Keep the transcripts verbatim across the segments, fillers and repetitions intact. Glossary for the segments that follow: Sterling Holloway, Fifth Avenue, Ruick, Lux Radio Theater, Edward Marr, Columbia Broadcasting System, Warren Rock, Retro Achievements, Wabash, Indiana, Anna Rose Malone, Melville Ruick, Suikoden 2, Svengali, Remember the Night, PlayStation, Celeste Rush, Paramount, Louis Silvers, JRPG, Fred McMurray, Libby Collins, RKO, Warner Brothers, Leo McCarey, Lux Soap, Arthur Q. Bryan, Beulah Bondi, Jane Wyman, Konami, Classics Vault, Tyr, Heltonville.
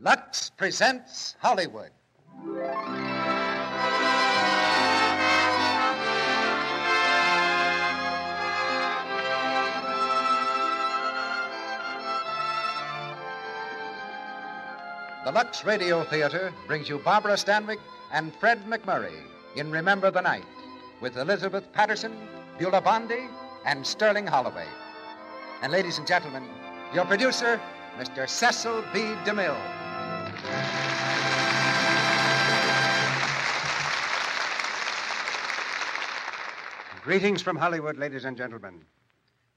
Lux presents Hollywood. The Lux Radio Theater brings you Barbara Stanwyck and Fred McMurray in Remember the Night with Elizabeth Patterson, Beulah Bondi, and Sterling Holloway. And ladies and gentlemen, your producer, Mister Cecil B. DeMille. Greetings from Hollywood, ladies and gentlemen.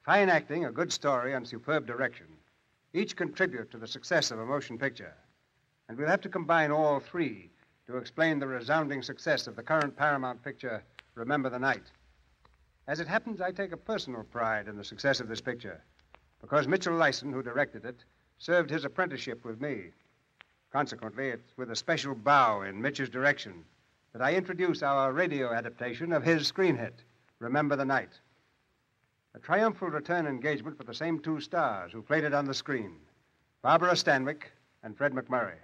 Fine acting, a good story, and superb direction each contribute to the success of a motion picture. And we'll have to combine all three to explain the resounding success of the current Paramount picture, Remember the Night. As it happens, I take a personal pride in the success of this picture because Mitchell Lyson, who directed it, served his apprenticeship with me. Consequently, it's with a special bow in Mitch's direction that I introduce our radio adaptation of his screen hit, Remember the Night. A triumphal return engagement for the same two stars who played it on the screen, Barbara Stanwyck and Fred McMurray.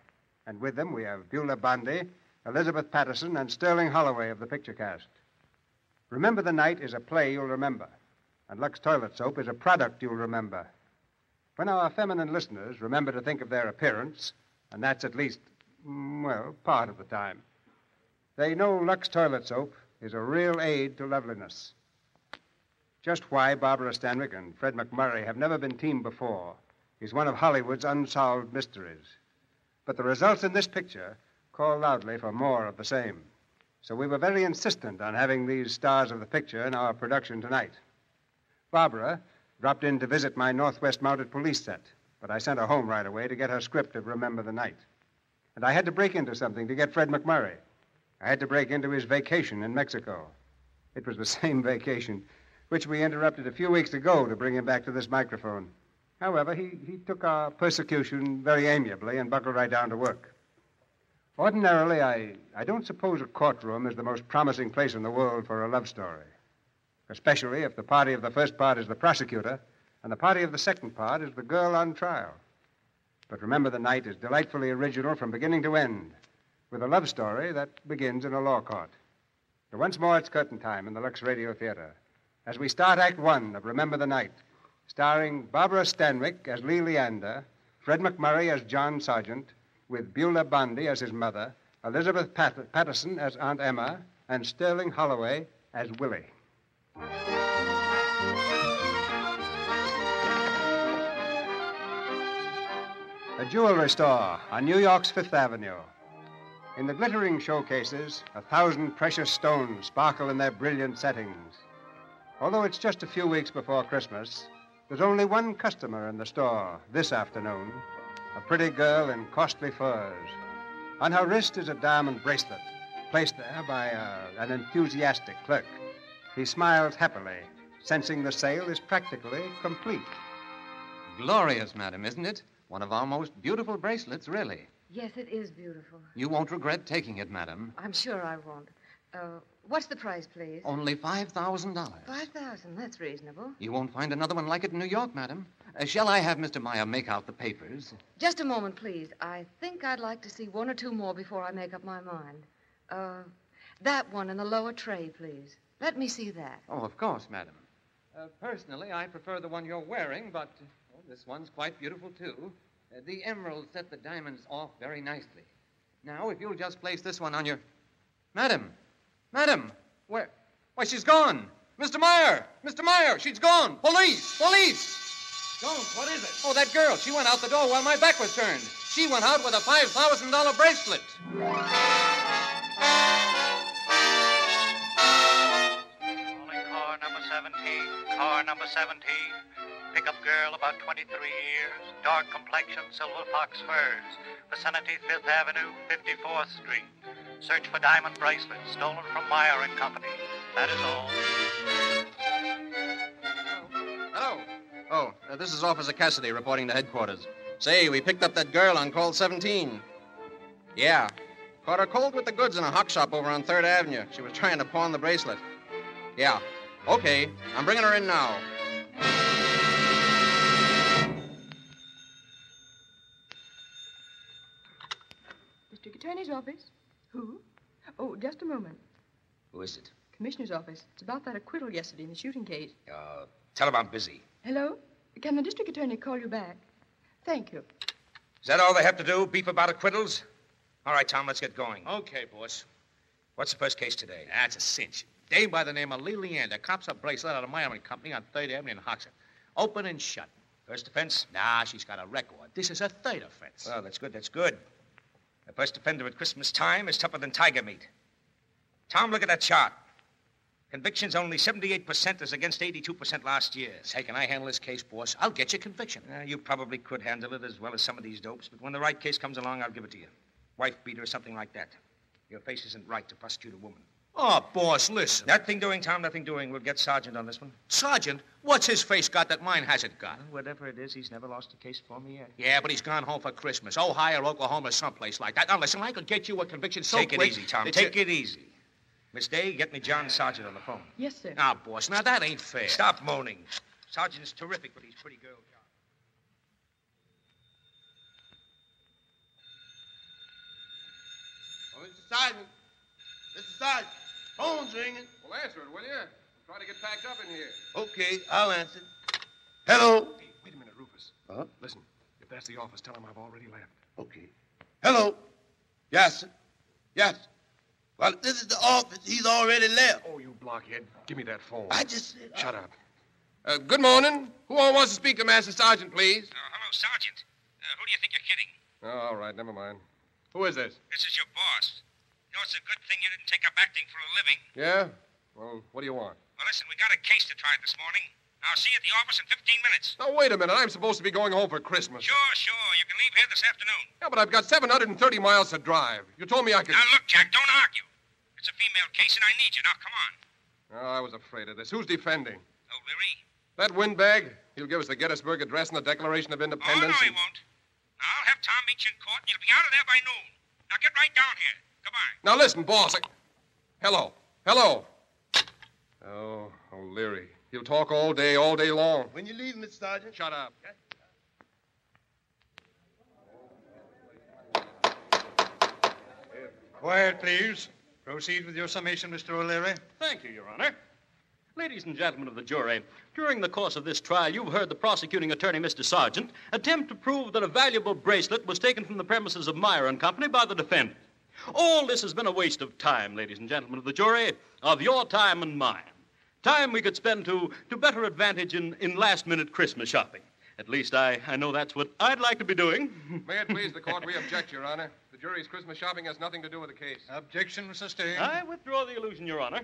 And with them, we have Beulah Bondi, Elizabeth Patterson, and Sterling Holloway of the picture cast. Remember the Night is a play you'll remember, and Lux Toilet Soap is a product you'll remember. When our feminine listeners remember to think of their appearance, and that's at least, well, part of the time, they know Lux Toilet Soap is a real aid to loveliness. Just why Barbara Stanwyck and Fred McMurray have never been teamed before is one of Hollywood's unsolved mysteries. But the results in this picture call loudly for more of the same. So we were very insistent on having these stars of the picture in our production tonight. Barbara dropped in to visit my Northwest Mounted Police set, but I sent her home right away to get her script of Remember the Night. And I had to break into something to get Fred McMurray. I had to break into his vacation in Mexico. It was the same vacation which we interrupted a few weeks ago to bring him back to this microphone. However, he, he took our persecution very amiably and buckled right down to work. Ordinarily, I, I don't suppose a courtroom is the most promising place in the world for a love story, especially if the party of the first part is the prosecutor and the party of the second part is the girl on trial. But Remember the Night is delightfully original from beginning to end, with a love story that begins in a law court. So once more, it's curtain time in the Lux Radio Theater as we start Act One of Remember the Night, starring Barbara Stanwyck as Lee Leander, Fred McMurray as John Sargent, with Beulah Bondi as his mother, Elizabeth Pat- Patterson as Aunt Emma, and Sterling Holloway as Willie. A jewelry store on New York's Fifth Avenue. In the glittering showcases, a thousand precious stones sparkle in their brilliant settings. Although it's just a few weeks before Christmas, there's only one customer in the store this afternoon, a pretty girl in costly furs. On her wrist is a diamond bracelet, placed there by a, an enthusiastic clerk. He smiles happily, sensing the sale is practically complete. Glorious, madam, isn't it? One of our most beautiful bracelets, really. Yes, it is beautiful. You won't regret taking it, madam. I'm sure I won't. Uh, what's the price, please? Only five thousand dollars. five thousand dollars? That's reasonable. You won't find another one like it in New York, madam. Uh, shall I have Mister Meyer make out the papers? Just a moment, please. I think I'd like to see one or two more before I make up my mind. Uh, that one in the lower tray, please. Let me see that. Oh, of course, madam. Uh, personally, I prefer the one you're wearing, but well, this one's quite beautiful, too. Uh, the emeralds set the diamonds off very nicely. Now, if you'll just place this one on your... Madam... Madam, where? Why, she's gone. Mister Meyer, Mister Meyer, she's gone. Police, police. Jones, what is it? Oh, that girl. She went out the door while my back was turned. She went out with a five thousand dollars bracelet. Calling car number seventeen, car number seventeen. Pickup girl, about twenty-three years. Dark complexion, silver fox furs. Vicinity, Fifth Avenue, fifty-fourth street. Search for diamond bracelets stolen from Meyer and Company. That is all. Hello. Hello. Oh, uh, this is Officer Cassidy reporting to headquarters. Say, we picked up that girl on call seventeen. Yeah. Caught her cold with the goods in a hock shop over on Third Avenue. She was trying to pawn the bracelet. Yeah. Okay. I'm bringing her in now. District Attorney's office. Who? Oh, just a moment. Who is it? Commissioner's office. It's about that acquittal yesterday in the shooting case. Uh, tell him I'm busy. Hello? Can the district attorney call you back? Thank you. Is that all they have to do, beef about acquittals? All right, Tom, let's get going. Okay, boss. What's the first case today? That's a cinch. Dame by the name of Lee Leander cops a bracelet out of Meyer and Company on Third Avenue in Hoxha. Open and shut. First offense? Nah, she's got a record. This is her third offense. Well, that's good, that's good. The first offender at Christmas time is tougher than tiger meat. Tom, look at that chart. Conviction's only seventy-eight percent as against eighty-two percent last year. Say, can I handle this case, boss? I'll get you conviction. Uh, you probably could handle it as well as some of these dopes, but when the right case comes along, I'll give it to you. Wife beater or something like that. Your face isn't right to prosecute a woman. Oh, boss, listen. Nothing doing, Tom, nothing doing. We'll get Sergeant on this one. Sergeant? What's his face got that mine hasn't got? Well, whatever it is, he's never lost a case for me yet. Yeah, but he's gone home for Christmas. Ohio, Oklahoma, someplace like that. Now, listen, I could get you a conviction so quick... Take it easy, Tom. Take it easy. Miss Day, get me John Sargent on the phone. Yes, sir. Now, boss, now that ain't fair. Stop moaning. Sargent's terrific with these pretty girls. Oh, Mister Sergeant. Mister Sergeant. Phone's ringing. Well, answer it, will you? I'm trying to get packed up in here. Okay, I'll answer. Hello? Hey, wait a minute, Rufus. Huh? Listen, if that's the office, tell him I've already left. Okay. Hello? Yes, sir. Yes, sir. Well, this is the office. He's already left. Oh, you blockhead. Give me that phone. I just said... Shut up. Uh, good morning. Who all wants to speak to Master Sergeant, please? Uh, hello, Sergeant. Uh, who do you think you're kidding? Oh, all right. Never mind. Who is this? This is your boss. You know, it's a good thing you didn't take up acting for a living. Yeah? Well, what do you want? Well, listen, we got a case to try this morning. I'll see you at the office in fifteen minutes. Now, wait a minute. I'm supposed to be going home for Christmas. Sure, sure. You can leave here this afternoon. Yeah, but I've got seven hundred thirty miles to drive. You told me I could... Now, look, Jack, don't argue. It's a female case, and I need you. Now, come on. Oh, I was afraid of this. Who's defending? Oh, Leary. That windbag? He'll give us the Gettysburg Address and the Declaration of Independence. Oh, no, he and... won't. I'll have Tom meet you in court, and you'll be out of there by noon. Now, get right down here. Goodbye. Now, listen, boss. I... Hello. Hello. Oh, O'Leary. He'll talk all day, all day long. When you leave, Mister Sergeant... Shut up. Quiet, please. Proceed with your summation, Mister O'Leary. Thank you, Your Honor. Ladies and gentlemen of the jury, during the course of this trial, you've heard the prosecuting attorney, Mister Sargent, attempt to prove that a valuable bracelet was taken from the premises of Meyer and Company by the defendant. All this has been a waste of time, ladies and gentlemen of the jury, of your time and mine. Time we could spend to, to better advantage in, in last-minute Christmas shopping. At least I, I know that's what I'd like to be doing. May it please the court, we object, Your Honor. The jury's Christmas shopping has nothing to do with the case. Objection sustained. I withdraw the illusion, Your Honor.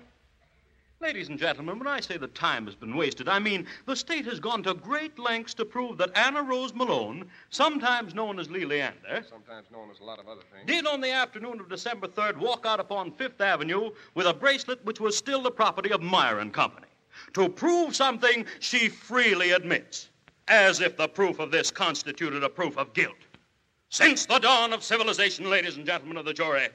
Ladies and gentlemen, when I say the time has been wasted, I mean the state has gone to great lengths to prove that Anna Rose Malone, sometimes known as Lee Leander... Sometimes known as a lot of other things... ...did on the afternoon of December third walk out upon Fifth Avenue with a bracelet which was still the property of Meyer and Company. To prove something she freely admits, as if the proof of this constituted a proof of guilt. Since the dawn of civilization, ladies and gentlemen of the jury,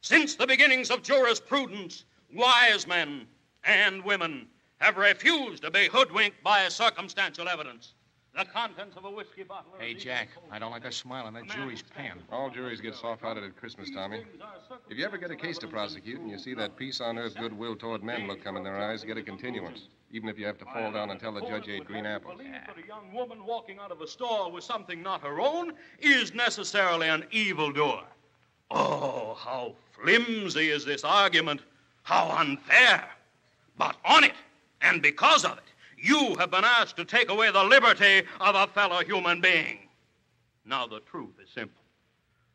since the beginnings of jurisprudence, wise men... and women have refused to be hoodwinked by circumstantial evidence. The contents of a whiskey bottle... Hey, Jack, I don't like that smile on that jury's pan. All juries get soft-hearted at Christmas, Tommy. If you ever get a case to prosecute and you see that peace on earth, goodwill toward men look come in their eyes, get a continuance, even if you have to fall down and tell the judge you ate green apples. ...that a young woman walking out of a store with something not her own is necessarily an evildoer. Oh, how flimsy is this argument. How unfair. But on it, and because of it, you have been asked to take away the liberty of a fellow human being. Now, the truth is simple.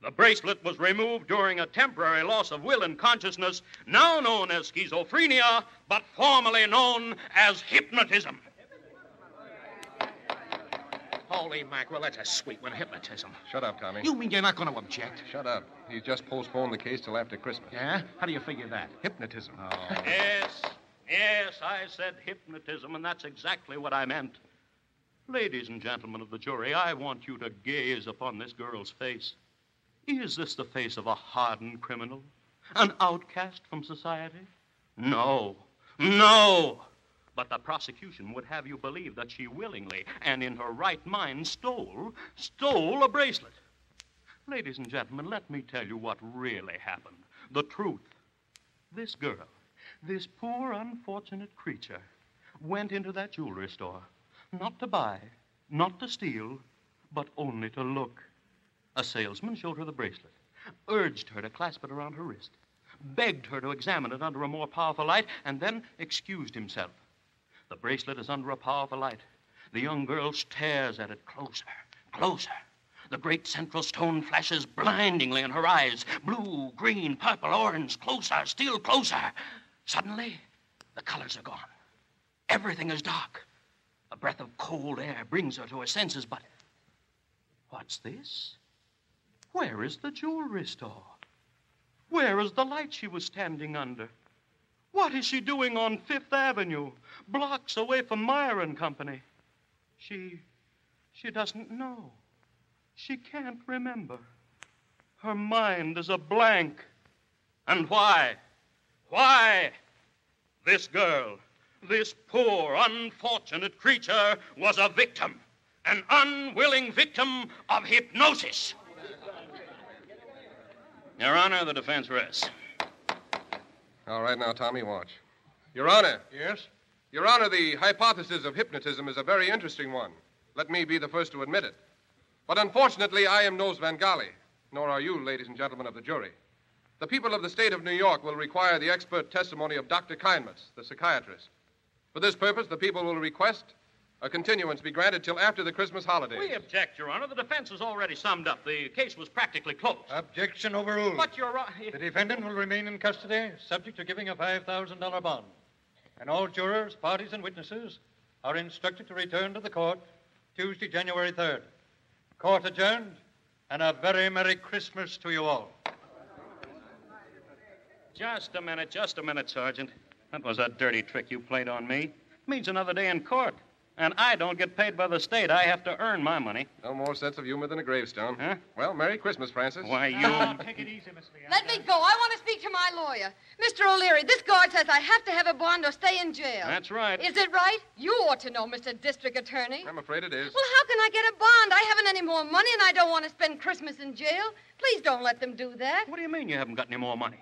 The bracelet was removed during a temporary loss of will and consciousness, now known as schizophrenia, but formerly known as hypnotism. Holy mackerel, that's a sweet one, hypnotism. Shut up, Tommy. You mean you're not going to object? Shut up. He's just postponed the case till after Christmas. Yeah? How do you figure that? Hypnotism. Oh. Yes. Yes, I said hypnotism, and that's exactly what I meant. Ladies and gentlemen of the jury, I want you to gaze upon this girl's face. Is this the face of a hardened criminal? An outcast from society? No. No! But the prosecution would have you believe that she willingly and in her right mind stole, stole a bracelet. Ladies and gentlemen, let me tell you what really happened. The truth. This girl, this poor, unfortunate creature, went into that jewelry store, not to buy, not to steal, but only to look. A salesman showed her the bracelet, urged her to clasp it around her wrist, begged her to examine it under a more powerful light, and then excused himself. The bracelet is under a powerful light. The young girl stares at it closer, closer. The great central stone flashes blindingly in her eyes. Blue, green, purple, orange, closer, still closer. Suddenly, the colors are gone. Everything is dark. A breath of cold air brings her to her senses, but... what's this? Where is the jewelry store? Where is the light she was standing under? What is she doing on Fifth Avenue, blocks away from Meyer and Company? She... she doesn't know. She can't remember. Her mind is a blank. And why? Why? This girl, this poor, unfortunate creature, was a victim, an unwilling victim of hypnosis. Your Honor, the defense rests. All right, now, Tommy, watch. Your Honor. Yes? Your Honor, the hypothesis of hypnotism is a very interesting one. Let me be the first to admit it. But unfortunately, I am no Svengali, nor are you, ladies and gentlemen of the jury. The people of the state of New York will require the expert testimony of Doctor Kindness, the psychiatrist. For this purpose, the people will request a continuance be granted till after the Christmas holidays. We object, Your Honor. The defense is already summed up. The case was practically closed. Objection overruled. But, Your Honor... Uh, the defendant will remain in custody, subject to giving a five thousand dollars bond. And all jurors, parties, and witnesses are instructed to return to the court Tuesday, January third. Court adjourned, and a very Merry Christmas to you all. Just a minute, just a minute, Sergeant. That was a dirty trick you played on me. It means another day in court, and I don't get paid by the state. I have to earn my money. No more sense of humor than a gravestone. Huh? Well, Merry Christmas, Francis. Why, you... Oh, take it easy, Miss Leander. Let me go. I want to speak to my lawyer. Mister O'Leary, this guard says I have to have a bond or stay in jail. That's right. Is it right? You ought to know, Mister District Attorney. I'm afraid it is. Well, how can I get a bond? I haven't any more money, and I don't want to spend Christmas in jail. Please don't let them do that. What do you mean you haven't got any more money?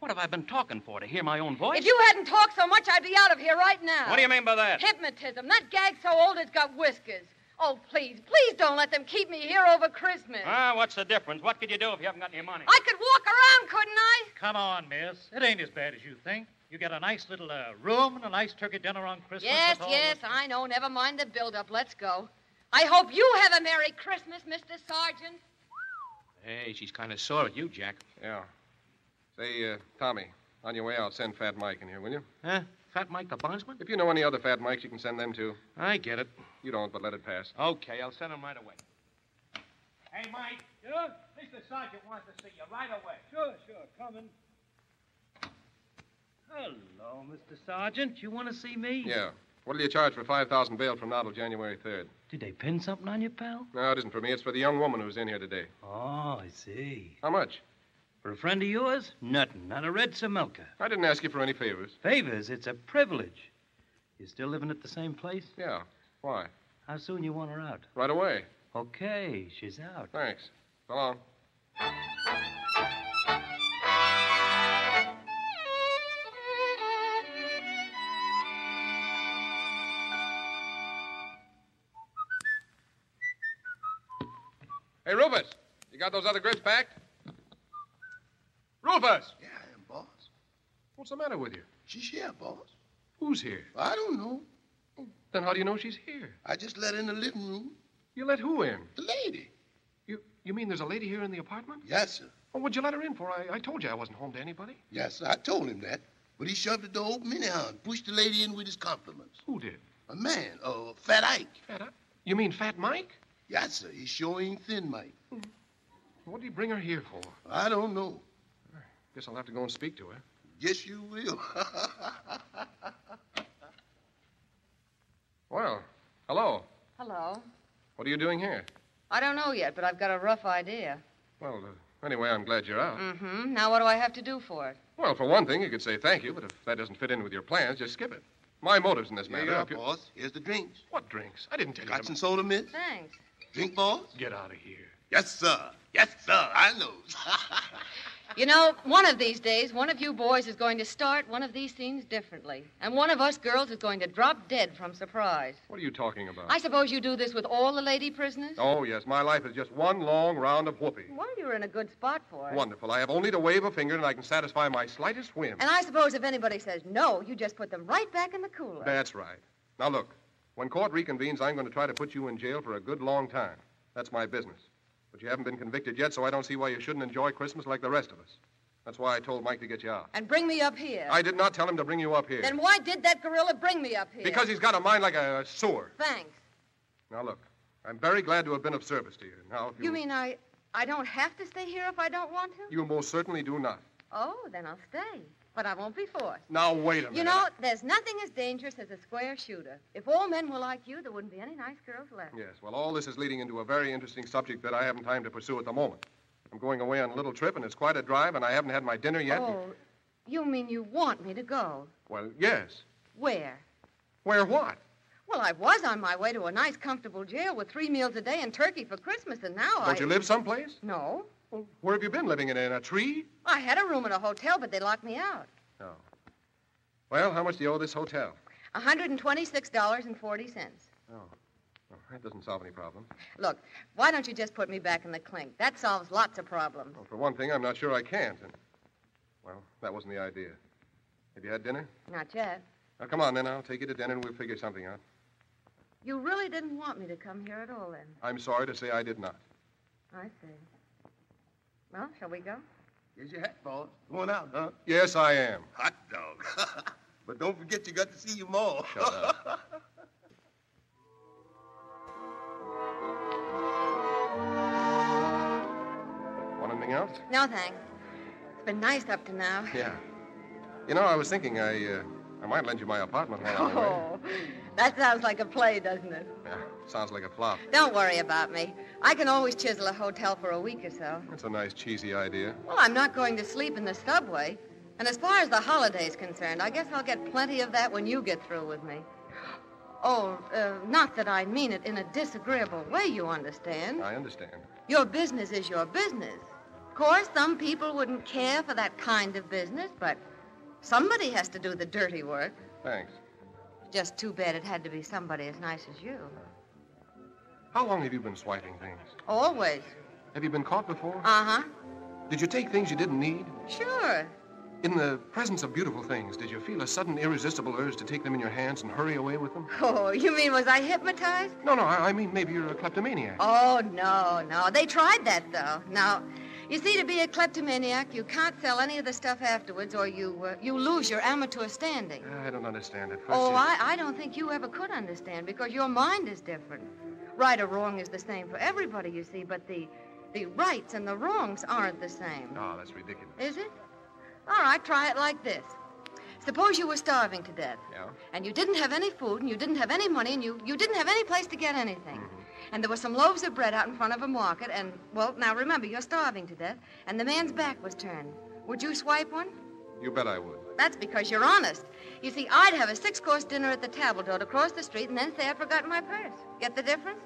What have I been talking for, to hear my own voice? If you hadn't talked so much, I'd be out of here right now. What do you mean by that? Hypnotism. That gag's so old it's got whiskers. Oh, please, please don't let them keep me here over Christmas. Ah, what's the difference? What could you do if you haven't got any money? I could walk around, couldn't I? Come on, miss. It ain't as bad as you think. You get a nice little uh, room and a nice turkey dinner on Christmas. Yes, yes, I know. Never mind the build-up. Let's go. I hope you have a Merry Christmas, Mister Sergeant. Hey, she's kind of sore at you, Jack. Yeah. Say, uh, Tommy, on your way out, send Fat Mike in here, will you? Huh? Fat Mike the bondsman? If you know any other Fat Mikes, you can send them, too. I get it. You don't, but let it pass. Okay, I'll send them right away. Hey, Mike. Yeah? Mister Sergeant wants to see you right away. Sure, sure. Coming. Hello, Mister Sergeant. You want to see me? Yeah. What'll you charge for five thousand bail from now till January third? Did they pin something on you, pal? No, it isn't for me. It's for the young woman who's in here today. Oh, I see. How much? For a friend of yours? Nothing. Not a red Samilka. I didn't ask you for any favors. Favors? It's a privilege. You still living at the same place? Yeah. Why? How soon you want her out? Right away. Okay. She's out. Thanks. So long. Hey, Rufus. You got those other grips packed? Rufus! Yeah, I am, boss. What's the matter with you? She's here, boss. Who's here? I don't know. Then how do you know she's here? I just let her in the living room. You let who in? The lady. You you mean there's a lady here in the apartment? Yes, sir. Well, what'd you let her in for? I, I told you I wasn't home to anybody. Yes, sir, I told him that. But he shoved the door open anyhow and pushed the lady in with his compliments. Who did? A man, uh, Fat Ike. Fat Ike? You mean Fat Mike? Yes, sir. He sure ain't Thin Mike. Mm. What'd he bring her here for? I don't know. Guess I'll have to go and speak to her. Yes, you will. Well, hello. Hello. What are you doing here? I don't know yet, but I've got a rough idea. Well, uh, anyway, I'm glad you're out. Mm-hmm. Now what do I have to do for it? Well, for one thing, you could say thank you, but if that doesn't fit in with your plans, just skip it. My motives in this matter... Here you are, boss. Here's the drinks. What drinks? I didn't tell you... Got some soda, miss? Thanks. Drink, boss? Get out of here. Yes, sir. Yes, sir, I know. You know, one of these days, one of you boys is going to start one of these scenes differently. And one of us girls is going to drop dead from surprise. What are you talking about? I suppose you do this with all the lady prisoners? Oh, yes. My life is just one long round of whoopee. Well, you're in a good spot for it. Wonderful. I have only to wave a finger and I can satisfy my slightest whim. And I suppose if anybody says no, you just put them right back in the cooler. That's right. Now, look. When court reconvenes, I'm going to try to put you in jail for a good long time. That's my business. But you haven't been convicted yet, so I don't see why you shouldn't enjoy Christmas like the rest of us. That's why I told Mike to get you out. And bring me up here. I did not tell him to bring you up here. Then why did that gorilla bring me up here? Because he's got a mind like a sewer. Thanks. Now, look, I'm very glad to have been of service to you. Now, if you... You mean I, I don't have to stay here if I don't want to? You most certainly do not. Oh, then I'll stay. But I won't be forced. Now, wait a minute. You know, there's nothing as dangerous as a square shooter. If all men were like you, there wouldn't be any nice girls left. Yes, well, all this is leading into a very interesting subject that I haven't time to pursue at the moment. I'm going away on a little trip, and it's quite a drive, and I haven't had my dinner yet. Oh, and... you mean you want me to go? Well, yes. Where? Where what? Well, I was on my way to a nice, comfortable jail with three meals a day and turkey for Christmas, and now I... Don't you live someplace? No. Well, where have you been living in? In a tree? I had a room at a hotel, but they locked me out. Oh. Well, how much do you owe this hotel? one hundred twenty-six dollars and forty cents. Oh. Oh, that doesn't solve any problem. Look, why don't you just put me back in the clink? That solves lots of problems. Well, for one thing, I'm not sure I can't. And, well, that wasn't the idea. Have you had dinner? Not yet. Now, come on, then. I'll take you to dinner, and we'll figure something out. You really didn't want me to come here at all, then? I'm sorry to say I did not. I see. Well, shall we go? Here's your hat, boss. Going out, huh? Yes, I am. Hot dog. But don't forget you got to see your ma. Shut up. Want anything else? No, thanks. It's been nice up to now. Yeah. You know, I was thinking I uh, I might lend you my apartment while I'm away. Oh, that sounds like a play, doesn't it? Yeah, sounds like a flop. Don't worry about me. I can always chisel a hotel for a week or so. That's a nice, cheesy idea. Well, I'm not going to sleep in the subway. And as far as the holiday's concerned, I guess I'll get plenty of that when you get through with me. Oh, uh, not that I mean it in a disagreeable way, you understand. I understand. Your business is your business. Of course, some people wouldn't care for that kind of business, but somebody has to do the dirty work. Thanks. Just too bad it had to be somebody as nice as you. How long have you been swiping things? Always. Have you been caught before? Uh-huh. Did you take things you didn't need? Sure. In the presence of beautiful things, did you feel a sudden irresistible urge to take them in your hands and hurry away with them? Oh, you mean was I hypnotized? No, no, I, I mean maybe you're a kleptomaniac. Oh, no, no. They tried that, though. Now, you see, to be a kleptomaniac, you can't sell any of the stuff afterwards or you uh, you lose your amateur standing. I don't understand it. First, oh, you... I, I don't think you ever could understand because your mind is different. Right or wrong is the same for everybody, you see, but the the rights and the wrongs aren't the same. Oh, that's ridiculous. Is it? All right, try it like this. Suppose you were starving to death. Yeah. And you didn't have any food, and you didn't have any money, and you, you didn't have any place to get anything. Mm-hmm. And there were some loaves of bread out in front of a market, and, well, now remember, you're starving to death, and the man's back was turned. Would you swipe one? You bet I would. That's because you're honest. You see, I'd have a six-course dinner at the table d'hôte across the street and then say I'd forgotten my purse. Get the difference?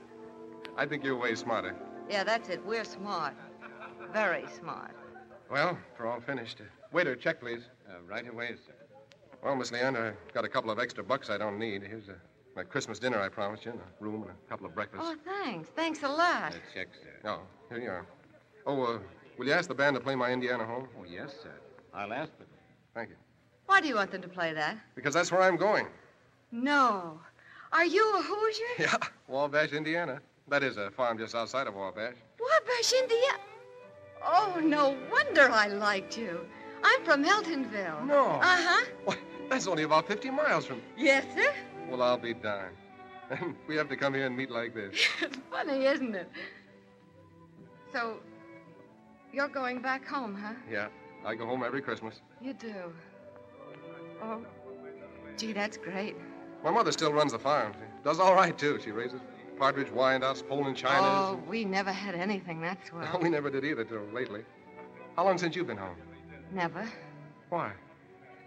I think you're way smarter. Yeah, that's it. We're smart. Very smart. Well, we're all finished. Uh, waiter, check, please. Uh, right away, sir. Well, Miss Leander, I've got a couple of extra bucks I don't need. Here's a, my Christmas dinner I promised you, and a room and a couple of breakfasts. Oh, thanks. Thanks a lot. Uh, check, sir. Oh, here you are. Oh, uh, will you ask the band to play My Indiana Home? Oh, yes, sir. I'll ask them. Thank you. Why do you want them to play that? Because that's where I'm going. No. Are you a Hoosier? Yeah, Wabash, Indiana. That is a farm just outside of Wabash. Wabash, Indiana? Oh, no wonder I liked you. I'm from Heltonville. No. Uh-huh. Well, that's only about fifty miles from... Yes, sir. Well, I'll be darned. And we have to come here and meet like this. It's funny, isn't it? So, you're going back home, huh? Yeah. I go home every Christmas. You do? Oh, gee, that's great. My mother still runs the farm. She does all right, too. She raises partridge Wyandottes, Poland Chinas. Oh, and... we never had anything, that's well. No, we never did either till lately. How long since you've been home? Never. Why?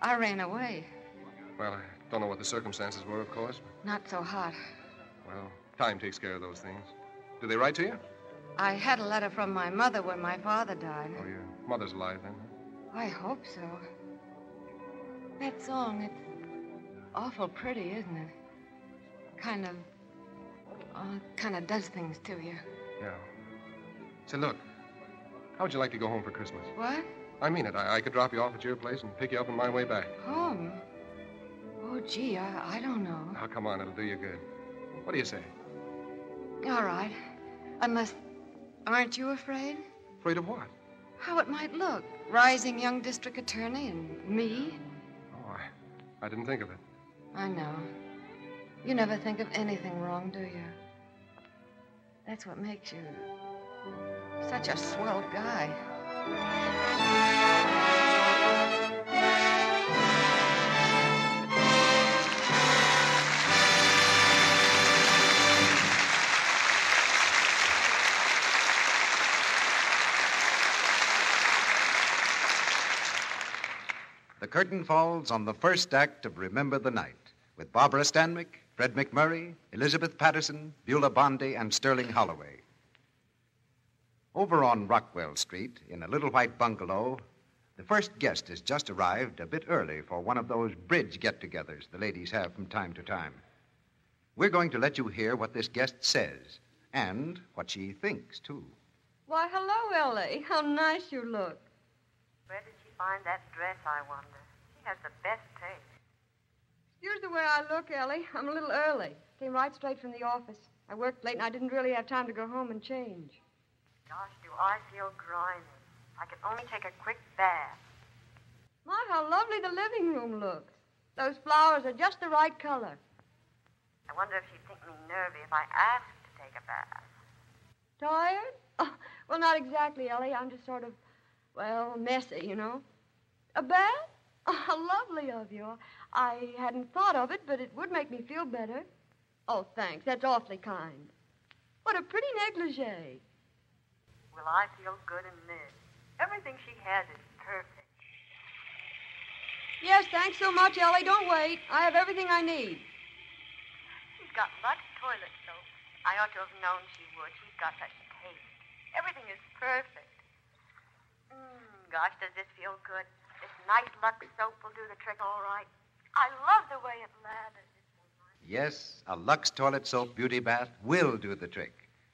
I ran away. Well, I don't know what the circumstances were, of course. But... Not so hot. Well, time takes care of those things. Do they write to you? I had a letter from my mother when my father died. Oh, your mother's alive, then? I hope so. That song, it's awful pretty, isn't it? Kind of, uh, kind of does things to you. Yeah. So, look, how would you like to go home for Christmas? What? I mean it. I, I could drop you off at your place and pick you up on my way back. Home? Oh, gee, I, I don't know. Now, come on, it'll do you good. What do you say? All right. Unless, aren't you afraid? Afraid of what? How it might look. Rising young district attorney and me. Oh, I, I didn't think of it. I know. You never think of anything wrong, do you? That's what makes you such a swell guy. The curtain falls on the first act of Remember the Night, with Barbara Stanwyck, Fred McMurray, Elizabeth Patterson, Beulah Bondi, and Sterling Holloway. Over on Rockwell Street, in a little white bungalow, the first guest has just arrived a bit early for one of those bridge get-togethers the ladies have from time to time. We're going to let you hear what this guest says, and what she thinks, too. Why, hello, Ellie. How nice you look. Where did she find that dress, I wonder? She has the best taste. Here's the way I look, Ellie. I'm a little early. Came right straight from the office. I worked late, and I didn't really have time to go home and change. Gosh, do I feel grimy. I could only take a quick bath. My, how lovely the living room looks. Those flowers are just the right color. I wonder if she'd think me nervy if I asked to take a bath. Tired? Oh, well, not exactly, Ellie. I'm just sort of, well, messy, you know. A bath? Oh, lovely of you. I hadn't thought of it, but it would make me feel better. Oh, thanks. That's awfully kind. What a pretty negligee. Well, I feel good in this. Everything she has is perfect. Yes, thanks so much, Ellie. Don't wait. I have everything I need. She's got Lux toilet soap. I ought to have known she would. She's got such taste. Everything is perfect. Mm, gosh, does this feel good? This nice Lux soap will do the trick all right. I love the way it lathers. Yes, a Lux toilet soap beauty bath will do the trick.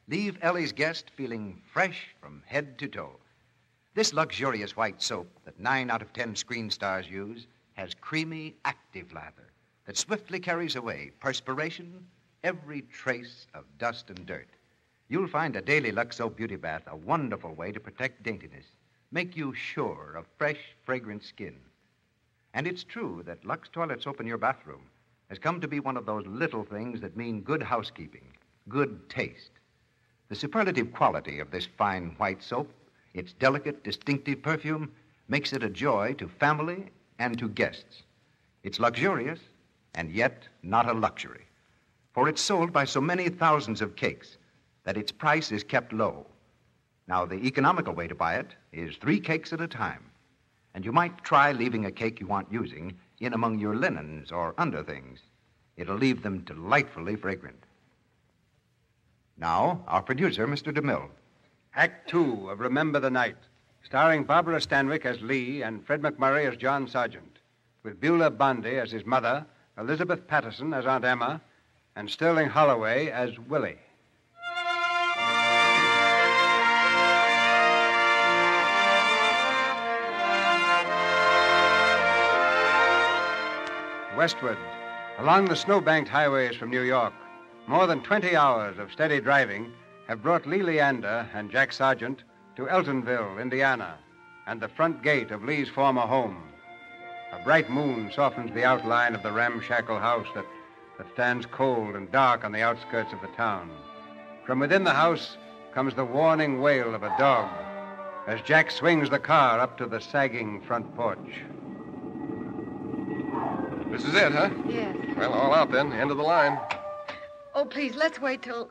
Leave Ellie's guest feeling fresh from head to toe. This luxurious white soap that nine out of ten screen stars use has creamy, active lather that swiftly carries away perspiration, every trace of dust and dirt. You'll find a daily Lux soap beauty bath a wonderful way to protect daintiness, make you sure of fresh, fragrant skin. And it's true that Lux toilet soap in your bathroom has come to be one of those little things that mean good housekeeping, good taste. The superlative quality of this fine white soap, its delicate, distinctive perfume, makes it a joy to family and to guests. It's luxurious and yet not a luxury, for it's sold by so many thousands of cakes that its price is kept low. Now, the economical way to buy it is three cakes at a time. And you might try leaving a cake you aren't using in among your linens or underthings. It'll leave them delightfully fragrant. Now, our producer, Mister DeMille. Act two of Remember the Night, starring Barbara Stanwyck as Lee and Fred McMurray as John Sargent, with Beulah Bondi as his mother, Elizabeth Patterson as Aunt Emma, and Sterling Holloway as Willie. Westward, along the snow-banked highways from New York, more than twenty hours of steady driving have brought Lee Leander and Jack Sargent to Elktonville, Indiana, and the front gate of Lee's former home. A bright moon softens the outline of the ramshackle house that, that stands cold and dark on the outskirts of the town. From within the house comes the warning wail of a dog as Jack swings the car up to the sagging front porch. This is it, huh? Yes. Well, all out then. End of the line. Oh, please, let's wait till...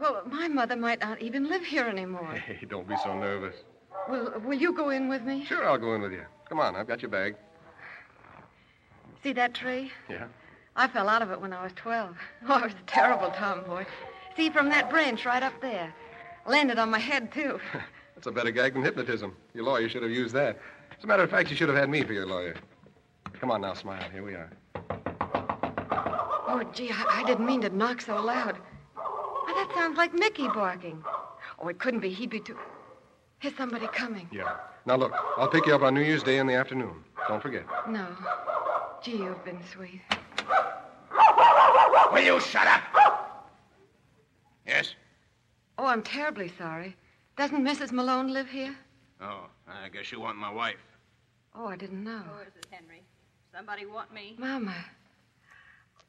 Well, my mother might not even live here anymore. Hey, don't be so nervous. Will, will you go in with me? Sure, I'll go in with you. Come on, I've got your bag. See that tree? Yeah. I fell out of it when I was twelve. Oh, I was a terrible tomboy. See, from that branch right up there. Landed on my head, too. That's a better gag than hypnotism. Your lawyer should have used that. As a matter of fact, you should have had me for your lawyer. Come on now, smile. Here we are. Oh, gee, I, I didn't mean to knock so loud. Why, that sounds like Mickey barking. Oh, it couldn't be. He'd be too... Here's somebody coming. Yeah. Now, look, I'll pick you up on New Year's Day in the afternoon. Don't forget. No. Gee, you've been sweet. Will you shut up? Yes? Oh, I'm terribly sorry. Doesn't Missus Malone live here? Oh, I guess you want my wife. Oh, I didn't know. Who is it, Henry? Somebody want me? Mama.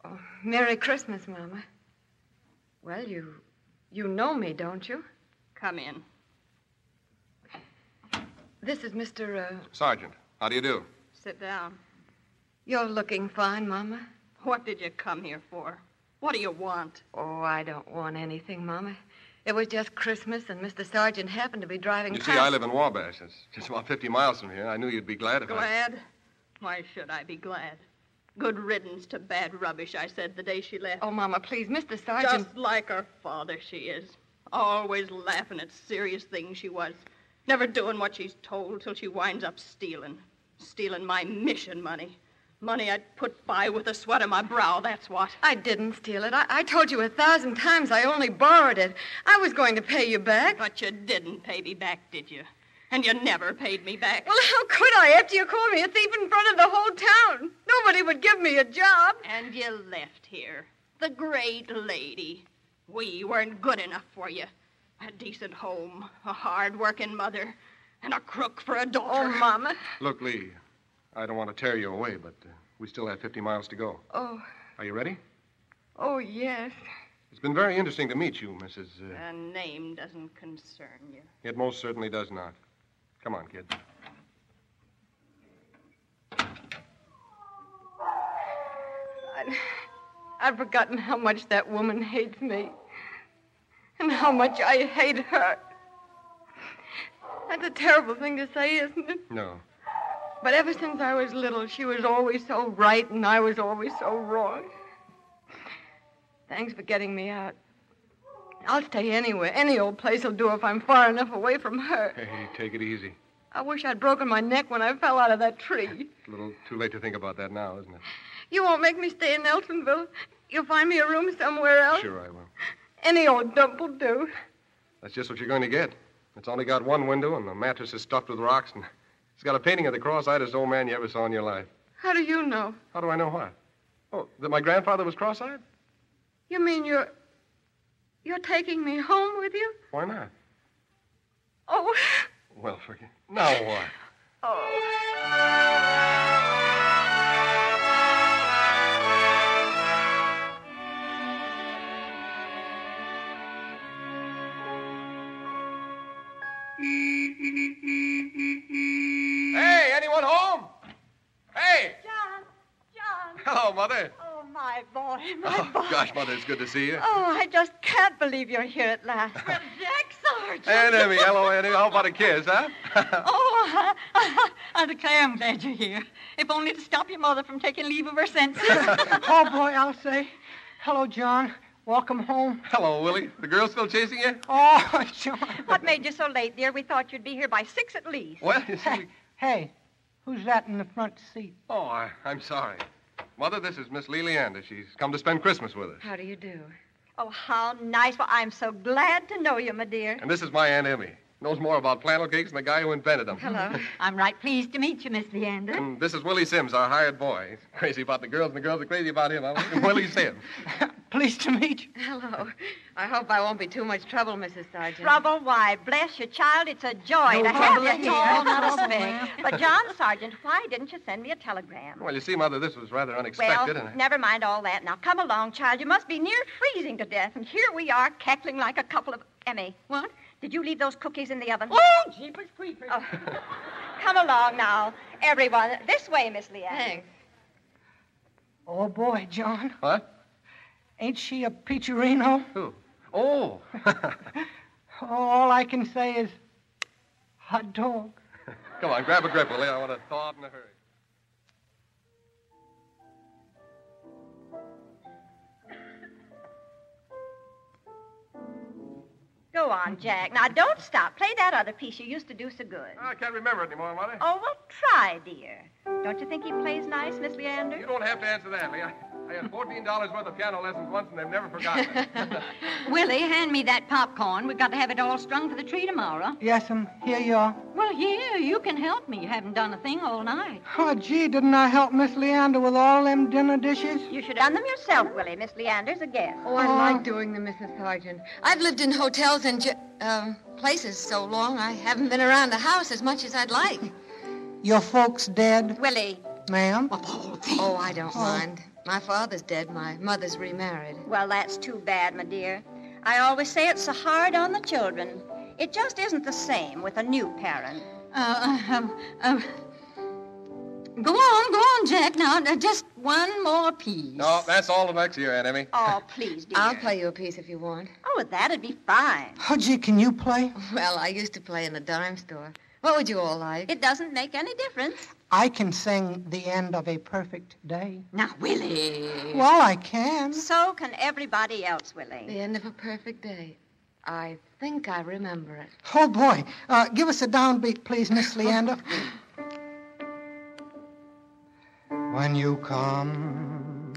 Oh, Merry Christmas, Mama. Well, you... you know me, don't you? Come in. This is Mister Uh... Sergeant. How do you do? Sit down. You're looking fine, Mama. What did you come here for? What do you want? Oh, I don't want anything, Mama. It was just Christmas, and Mister Sargent happened to be driving past... You see, I live in Wabash. It's just about fifty miles from here. I knew you'd be glad if I... Glad? Why should I be glad? Good riddance to bad rubbish, I said the day she left. Oh, Mama, please, Mister Sargent... Just like her father, she is. Always laughing at serious things she was. Never doing what she's told till she winds up stealing. Stealing my mission money. Money I'd put by with the sweat on my brow, that's what. I didn't steal it. I, I told you a thousand times I only borrowed it. I was going to pay you back. But you didn't pay me back, did you? And you never paid me back. Well, how could I after you called me a thief in front of the whole town? Nobody would give me a job. And you left here. The great lady. We weren't good enough for you. A decent home, a hard-working mother, and a crook for a daughter. Oh, Mama. Look, Lee. I don't want to tear you away, but uh, we still have fifty miles to go. Oh. Are you ready? Oh, yes. It's been very interesting to meet you, Missus Uh... The name doesn't concern you. It most certainly does not. Come on, kid. I, I've forgotten how much that woman hates me and how much I hate her. That's a terrible thing to say, isn't it? No. But ever since I was little, she was always so right and I was always so wrong. Thanks for getting me out. I'll stay anywhere. Any old place will do if I'm far enough away from her. Hey, take it easy. I wish I'd broken my neck when I fell out of that tree. It's a little too late to think about that now, isn't it? You won't make me stay in Elktonville. You'll find me a room somewhere else. Sure, I will. Any old dump will do. That's just what you're going to get. It's only got one window and the mattress is stuffed with rocks and... It's got a painting of the cross-eyedest old man you ever saw in your life. How do you know? How do I know what? Oh, that my grandfather was cross-eyed? You mean you're... you're taking me home with you? Why not? Oh. Well, forget... Now what? Oh. Hey, anyone home? Hey! John, John. Hello, Mother. Oh, my boy, my oh, boy. Oh, gosh, Mother, it's good to see you. Oh, I just can't believe you're here at last. Well, Jack Sargent. Hey, Enemy, hello, Enemy. How about a kiss, huh? Oh, I, I declare I'm glad you're here. If only to stop your mother from taking leave of her senses. Oh, boy, I'll say. Hello, John. Welcome home. Hello, Willie. The girl's still chasing you? Oh, sure. What made you so late, dear? We thought you'd be here by six at least. Well, you see... Hey, hey who's that in the front seat? Oh, I, I'm sorry. Mother, this is Miss Leander. She's come to spend Christmas with us. How do you do? Oh, how nice. Well, I'm so glad to know you, my dear. And this is my Aunt Emmy. Knows more about flannel cakes than the guy who invented them. Hello. I'm right pleased to meet you, Miss Leander. And this is Willie Sims, our hired boy. He's crazy about the girls, and the girls are crazy about him. I'm Willie Sims. Pleased to meet you. Hello. I hope I won't be too much trouble, Missus Sargent. Trouble? Why, bless you, child. It's a joy no to have you here. All, not a thing. But, John Sargent, why didn't you send me a telegram? Well, you see, Mother, this was rather unexpected. Well, and I... never mind all that. Now, come along, child. You must be near freezing to death. And here we are, cackling like a couple of... Emmy. What? Did you leave those cookies in the oven? Oh, jeepers creepers. Oh. Come along now, everyone. This way, Miss Leander. Thanks. Oh, boy, John. What? Ain't she a peacherino? Who? Oh. All I can say is hot dog. Come on, grab a grip, Willie. I want to thaw out in a hurry. Go on, Jack. Now, don't stop. Play that other piece you used to do so good. Oh, I can't remember it anymore, Mother. Oh, well, try, dear. Don't you think he plays nice, Miss Leander? You don't have to answer that, Lee. I, I had fourteen dollars worth of piano lessons once, and they've never forgotten it. Willie, hand me that popcorn. We've got to have it all strung for the tree tomorrow. Yes, um, here you are. Well, here, you can help me. You haven't done a thing all night. Oh, gee, didn't I help Miss Leander with all them dinner dishes? You should have done them yourself, Willie. Miss Leander's a guest. Oh, I oh. like doing them, Missus Sargent. I've lived in hotels and ju- um, places so long, I haven't been around the house as much as I'd like. Your folks dead? Willie. Ma'am? Oh, oh I don't oh. mind. My father's dead. My mother's remarried. Well, that's too bad, my dear. I always say it's so hard on the children. It just isn't the same with a new parent. Uh, um, um... Go on, go on, Jack. Now, uh, just one more piece. No, that's all of next year, Aunt Emmy. Oh, please, dear. I'll play you a piece if you want. Oh, that'd be fine. Oh, gee, can you play? Well, I used to play in the dime store. What would you all like? It doesn't make any difference. I can sing The End of a Perfect Day. Now, Willie. Well, I can. So can everybody else, Willie. The End of a Perfect Day. I think I remember it. Oh, boy. Uh, give us a downbeat, please, Miss Leander. When you come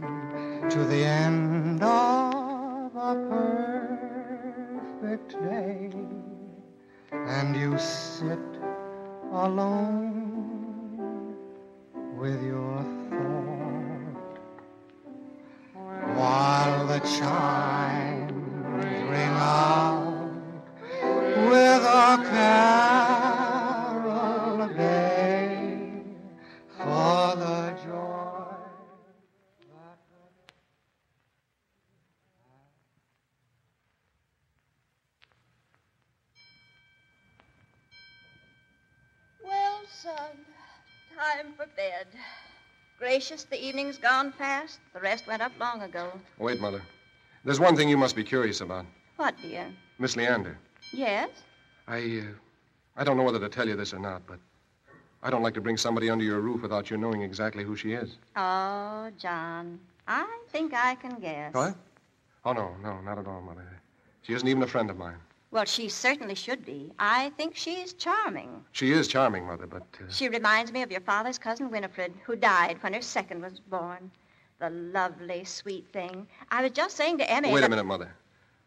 to the end of a perfect day, and you sit alone with your thought, while the chimes ring out with a carol of day for the joy. Son, time for bed. Gracious, the evening's gone past. The rest went up long ago. Wait, Mother. There's one thing you must be curious about. What, dear? Miss Leander. Yes? I, uh, I don't know whether to tell you this or not, but I don't like to bring somebody under your roof without you knowing exactly who she is. Oh, John, I think I can guess. What? Oh, no, no, not at all, Mother. She isn't even a friend of mine. Well, she certainly should be. I think she's charming. She is charming, Mother, but... Uh... She reminds me of your father's cousin, Winifred, who died when her second was born. The lovely, sweet thing. I was just saying to Emmy... Wait that... a minute, Mother.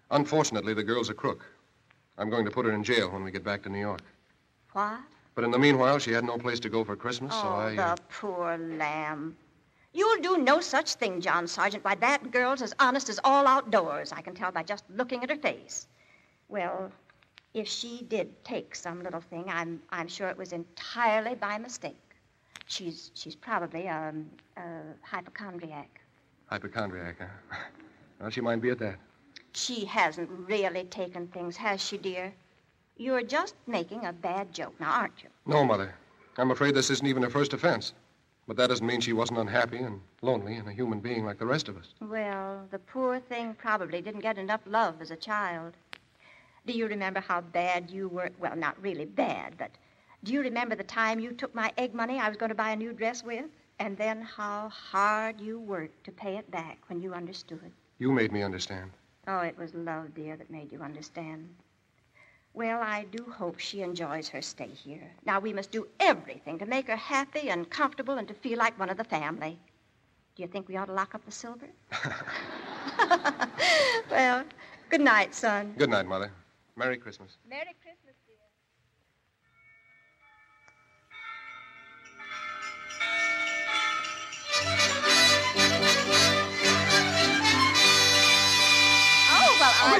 Unfortunately, the girl's a crook. I'm going to put her in jail when we get back to New York. What? But in the meanwhile, she had no place to go for Christmas, oh, so I... Oh, uh... the poor lamb. You'll do no such thing, John Sargent. Why, that girl's as honest as all outdoors. I can tell by just looking at her face. Well, if she did take some little thing, I'm I'm sure it was entirely by mistake. She's she's probably a, a hypochondriac. Hypochondriac, huh? Well, she might be at that. She hasn't really taken things, has she, dear? You're just making a bad joke now, aren't you? No, Mother. I'm afraid this isn't even her first offense. But that doesn't mean she wasn't unhappy and lonely and a human being like the rest of us. Well, the poor thing probably didn't get enough love as a child. Do you remember how bad you were? Well, not really bad, but do you remember the time you took my egg money I was going to buy a new dress with? And then how hard you worked to pay it back when you understood. You made me understand. Oh, it was love, dear, that made you understand. Well, I do hope she enjoys her stay here. Now, we must do everything to make her happy and comfortable and to feel like one of the family. Do you think we ought to lock up the silver? Well, good night, son. Good night, Mother. Merry Christmas. Merry Christmas, dear. Oh, well, I oh,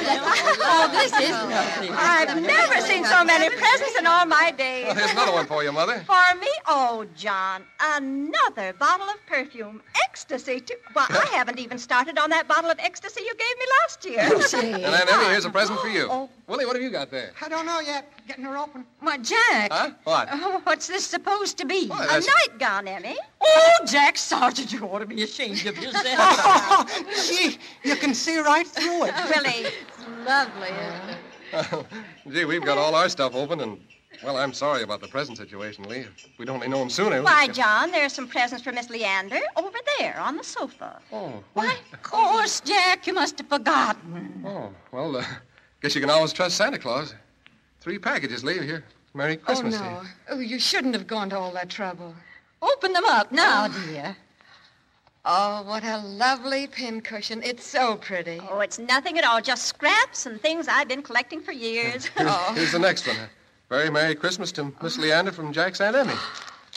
this is lovely. I've never seen so many presents in all my days. Well, here's another one for you, Mother. For me? Oh, John, another bottle of perfume. Ecstasy, too. Well, I haven't even started on that bottle of ecstasy you gave me last year. Oh, gee. And Aunt Emmy, here's a present for you. Oh. Willie, what have you got there? I don't know yet. Getting her open. Why, Jack. Huh? What? Oh, what's this supposed to be? Well, a nightgown, Emmy. Oh, Jack Sargent, you ought to be ashamed of yourself. Oh, gee, you can see right through it. Willie, it's lovely. Uh, gee, we've got all our stuff open and... Well, I'm sorry about the present situation, Lee. If we'd only known sooner. Why, John, there's some presents for Miss Leander over there on the sofa. Oh. Why, of course, Jack, you must have forgotten. Oh, well, uh, Guess you can always trust Santa Claus. Three packages leave here. Merry Christmas. Oh, no. Day. Oh, you shouldn't have gone to all that trouble. Open them up now, oh. dear. Oh, what a lovely pincushion. It's so pretty. Oh, it's nothing at all. Just scraps and things I've been collecting for years. here's, oh. here's the next one. Very Merry Christmas to Miss oh. Leander from Jack's Aunt Emmy.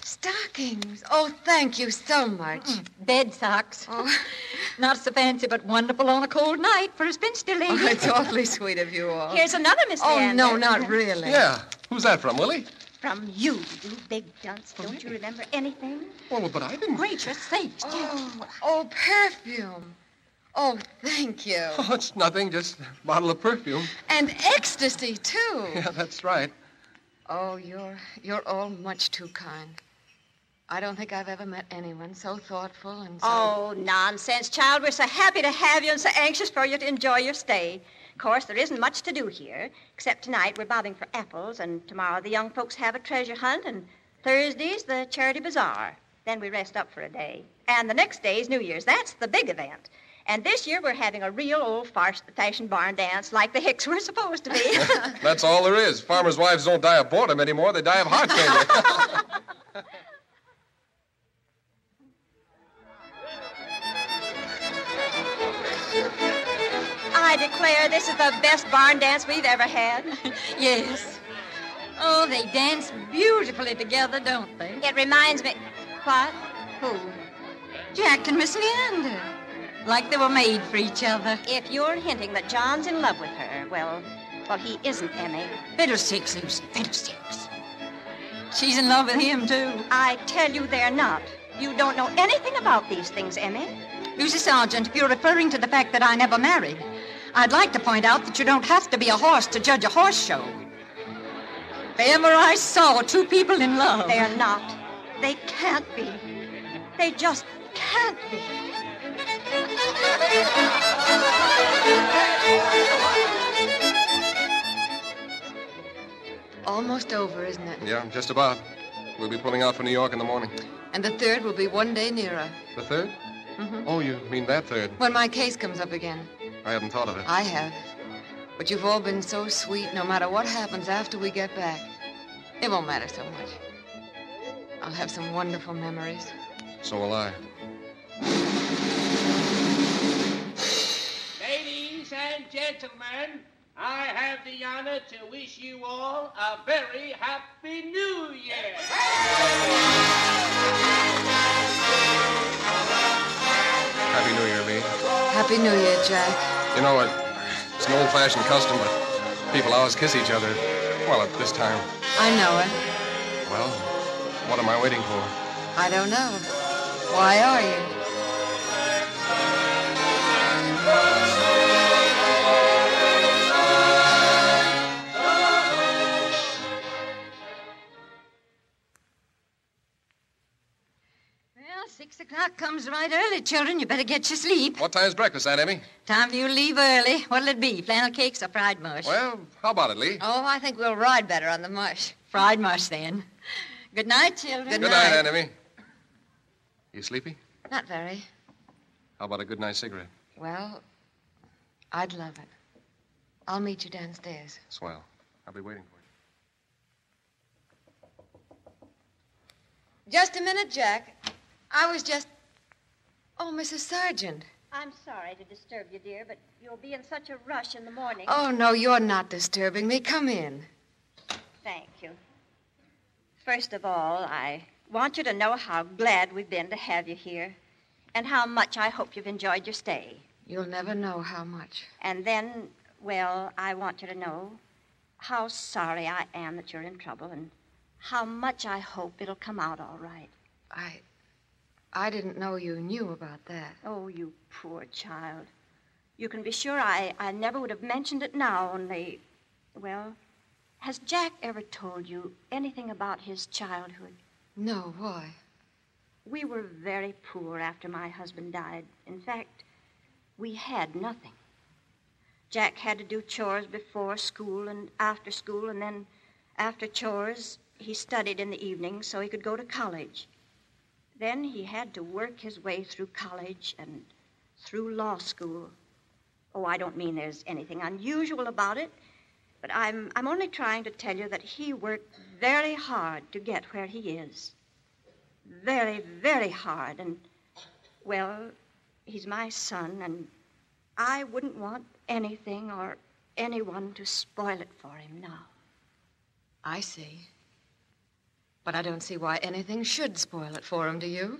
Stockings. Oh, thank you so much. Mm, bed socks. Oh. Not so fancy, but wonderful on a cold night for a spinster lady. Oh, it's awfully sweet of you all. Here's another, Miss Oh, Leander. No, not really. Yeah. Who's that from, Willie? From you, you big dunce. Don't you remember anything? Well, but I didn't. Gracious sakes, oh, oh, perfume. Oh, thank you. Oh, it's nothing, just a bottle of perfume. And ecstasy, too. Yeah, that's right. Oh, you're you're all much too kind. I don't think I've ever met anyone so thoughtful and so... Oh, nonsense, child. We're so happy to have you and so anxious for you to enjoy your stay. Of course, there isn't much to do here, except tonight we're bobbing for apples, and tomorrow the young folks have a treasure hunt, and Thursday's the charity bazaar. Then we rest up for a day. And the next day's New Year's. That's the big event. And this year we're having a real old fashion barn dance like the Hicks were supposed to be. That's all there is. Farmers' wives don't die of boredom anymore. They die of heart failure. I declare this is the best barn dance we've ever had. Yes. Oh, they dance beautifully together, don't they? It reminds me... What? Who? Jack and Miss Leander. Like they were made for each other. If you're hinting that John's in love with her, well, well, he isn't, Emmy. Fiddlesticks, Lucy, fiddlesticks. She's in love with him, too. I tell you they're not. You don't know anything about these things, Emmy. Lucy Sargent, if you're referring to the fact that I never married... I'd like to point out that you don't have to be a horse to judge a horse show. If ever I saw two people in love... They are not. They can't be. They just can't be. Almost over, isn't it? Yeah, just about. We'll be pulling out for New York in the morning. And the third will be one day nearer. The third? Mm-hmm. Oh, you mean that third? When my case comes up again. I haven't thought of it. I have. But you've all been so sweet, no matter what happens after we get back. It won't matter so much. I'll have some wonderful memories. So will I. Ladies and gentlemen, I have the honor to wish you all a very happy New Year. Happy New Year, Lee. Happy New Year, Jack. You know, it, it's an old-fashioned custom, but people always kiss each other. Well, at this time. I know it. Well, what am I waiting for? I don't know. Why are you? Well, six o'clock comes right early, children. You better get your sleep. What time's breakfast, Aunt Emmy? Time for you to leave early. What'll it be, flannel cakes or fried mush? Well, how about it, Lee? Oh, I think we'll ride better on the mush. Fried mush, then. Good night, children. Good, good night. night, Aunt Emmy. You sleepy? Not very. How about a good night cigarette? Well, I'd love it. I'll meet you downstairs. Swell. I'll be waiting for you. Just a minute, Jack. I was just... Oh, Missus Sargent. I'm sorry to disturb you, dear, but you'll be in such a rush in the morning. Oh, no, you're not disturbing me. Come in. Thank you. First of all, I want you to know how glad we've been to have you here and how much I hope you've enjoyed your stay. You'll never know how much. And then, well, I want you to know how sorry I am that you're in trouble and how much I hope it'll come out all right. I, I didn't know you knew about that. Oh, you poor child. You can be sure I, I never would have mentioned it now, only, well... Has Jack ever told you anything about his childhood? No, why? We were very poor after my husband died. In fact, we had nothing. Jack had to do chores before school and after school, and then after chores, he studied in the evening so he could go to college. Then he had to work his way through college and through law school. Oh, I don't mean there's anything unusual about it, but I'm I'm only trying to tell you that he worked very hard to get where he is. Very, very hard, and, well, he's my son, and I wouldn't want anything or anyone to spoil it for him now. I see. But I don't see why anything should spoil it for him, do you?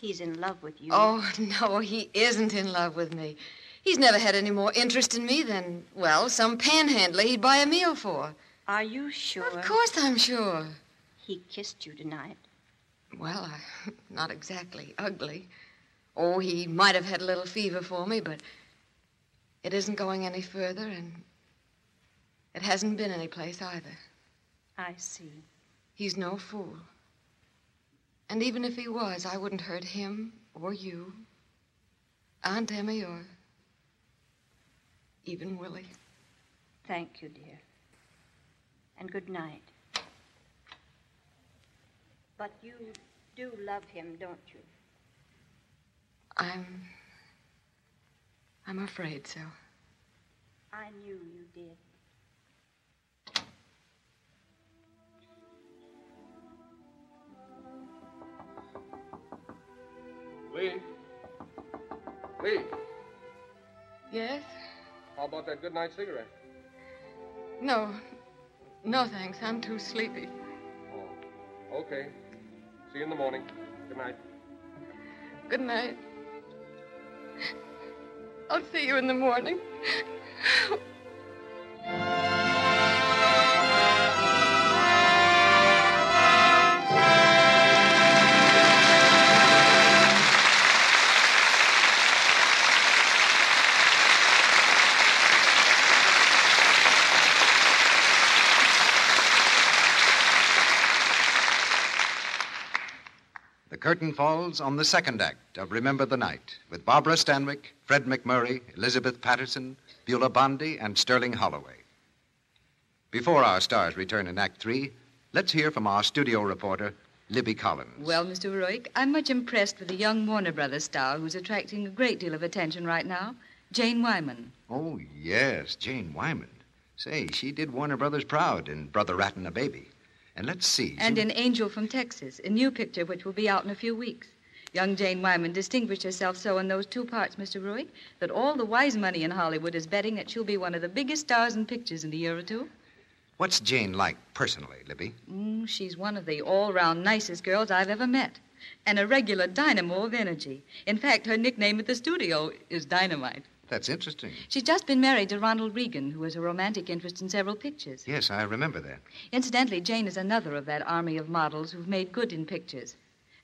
He's in love with you. Oh, no, he isn't in love with me. He's never had any more interest in me than, well, some panhandler he'd buy a meal for. Are you sure? Of course I'm sure. He kissed you tonight. Well, I, not exactly ugly. Oh, he might have had a little fever for me, but it isn't going any further, and it hasn't been any place either. I see. He's no fool. And even if he was, I wouldn't hurt him or you, Aunt Emmy or even Willie. Thank you, dear. And good night. But you do love him, don't you? I'm... I'm afraid so. I knew you did. Lee? Lee? Yes? How about that good night cigarette? No. No, thanks. I'm too sleepy. Oh, okay. See you in the morning. Good night. Good night. I'll see you in the morning. The curtain falls on the second act of Remember the Night with Barbara Stanwyck, Fred McMurray, Elizabeth Patterson, Beulah Bondi, and Sterling Holloway. Before our stars return in Act Three, let's hear from our studio reporter, Libby Collins. Well, Mister Ruick, I'm much impressed with the young Warner Brothers star who's attracting a great deal of attention right now, Jane Wyman. Oh, yes, Jane Wyman. Say, she did Warner Brothers proud in Brother Rat and a Baby. And let's see. And in Angel from Texas, a new picture which will be out in a few weeks. Young Jane Wyman distinguished herself so in those two parts, Mister Ruick, that all the wise money in Hollywood is betting that she'll be one of the biggest stars in pictures in a year or two. What's Jane like personally, Libby? Mm, she's one of the all-round nicest girls I've ever met. And a regular dynamo of energy. In fact, her nickname at the studio is Dynamite. That's interesting. She's just been married to Ronald Reagan, who has a romantic interest in several pictures. Yes, I remember that. Incidentally, Jane is another of that army of models who've made good in pictures.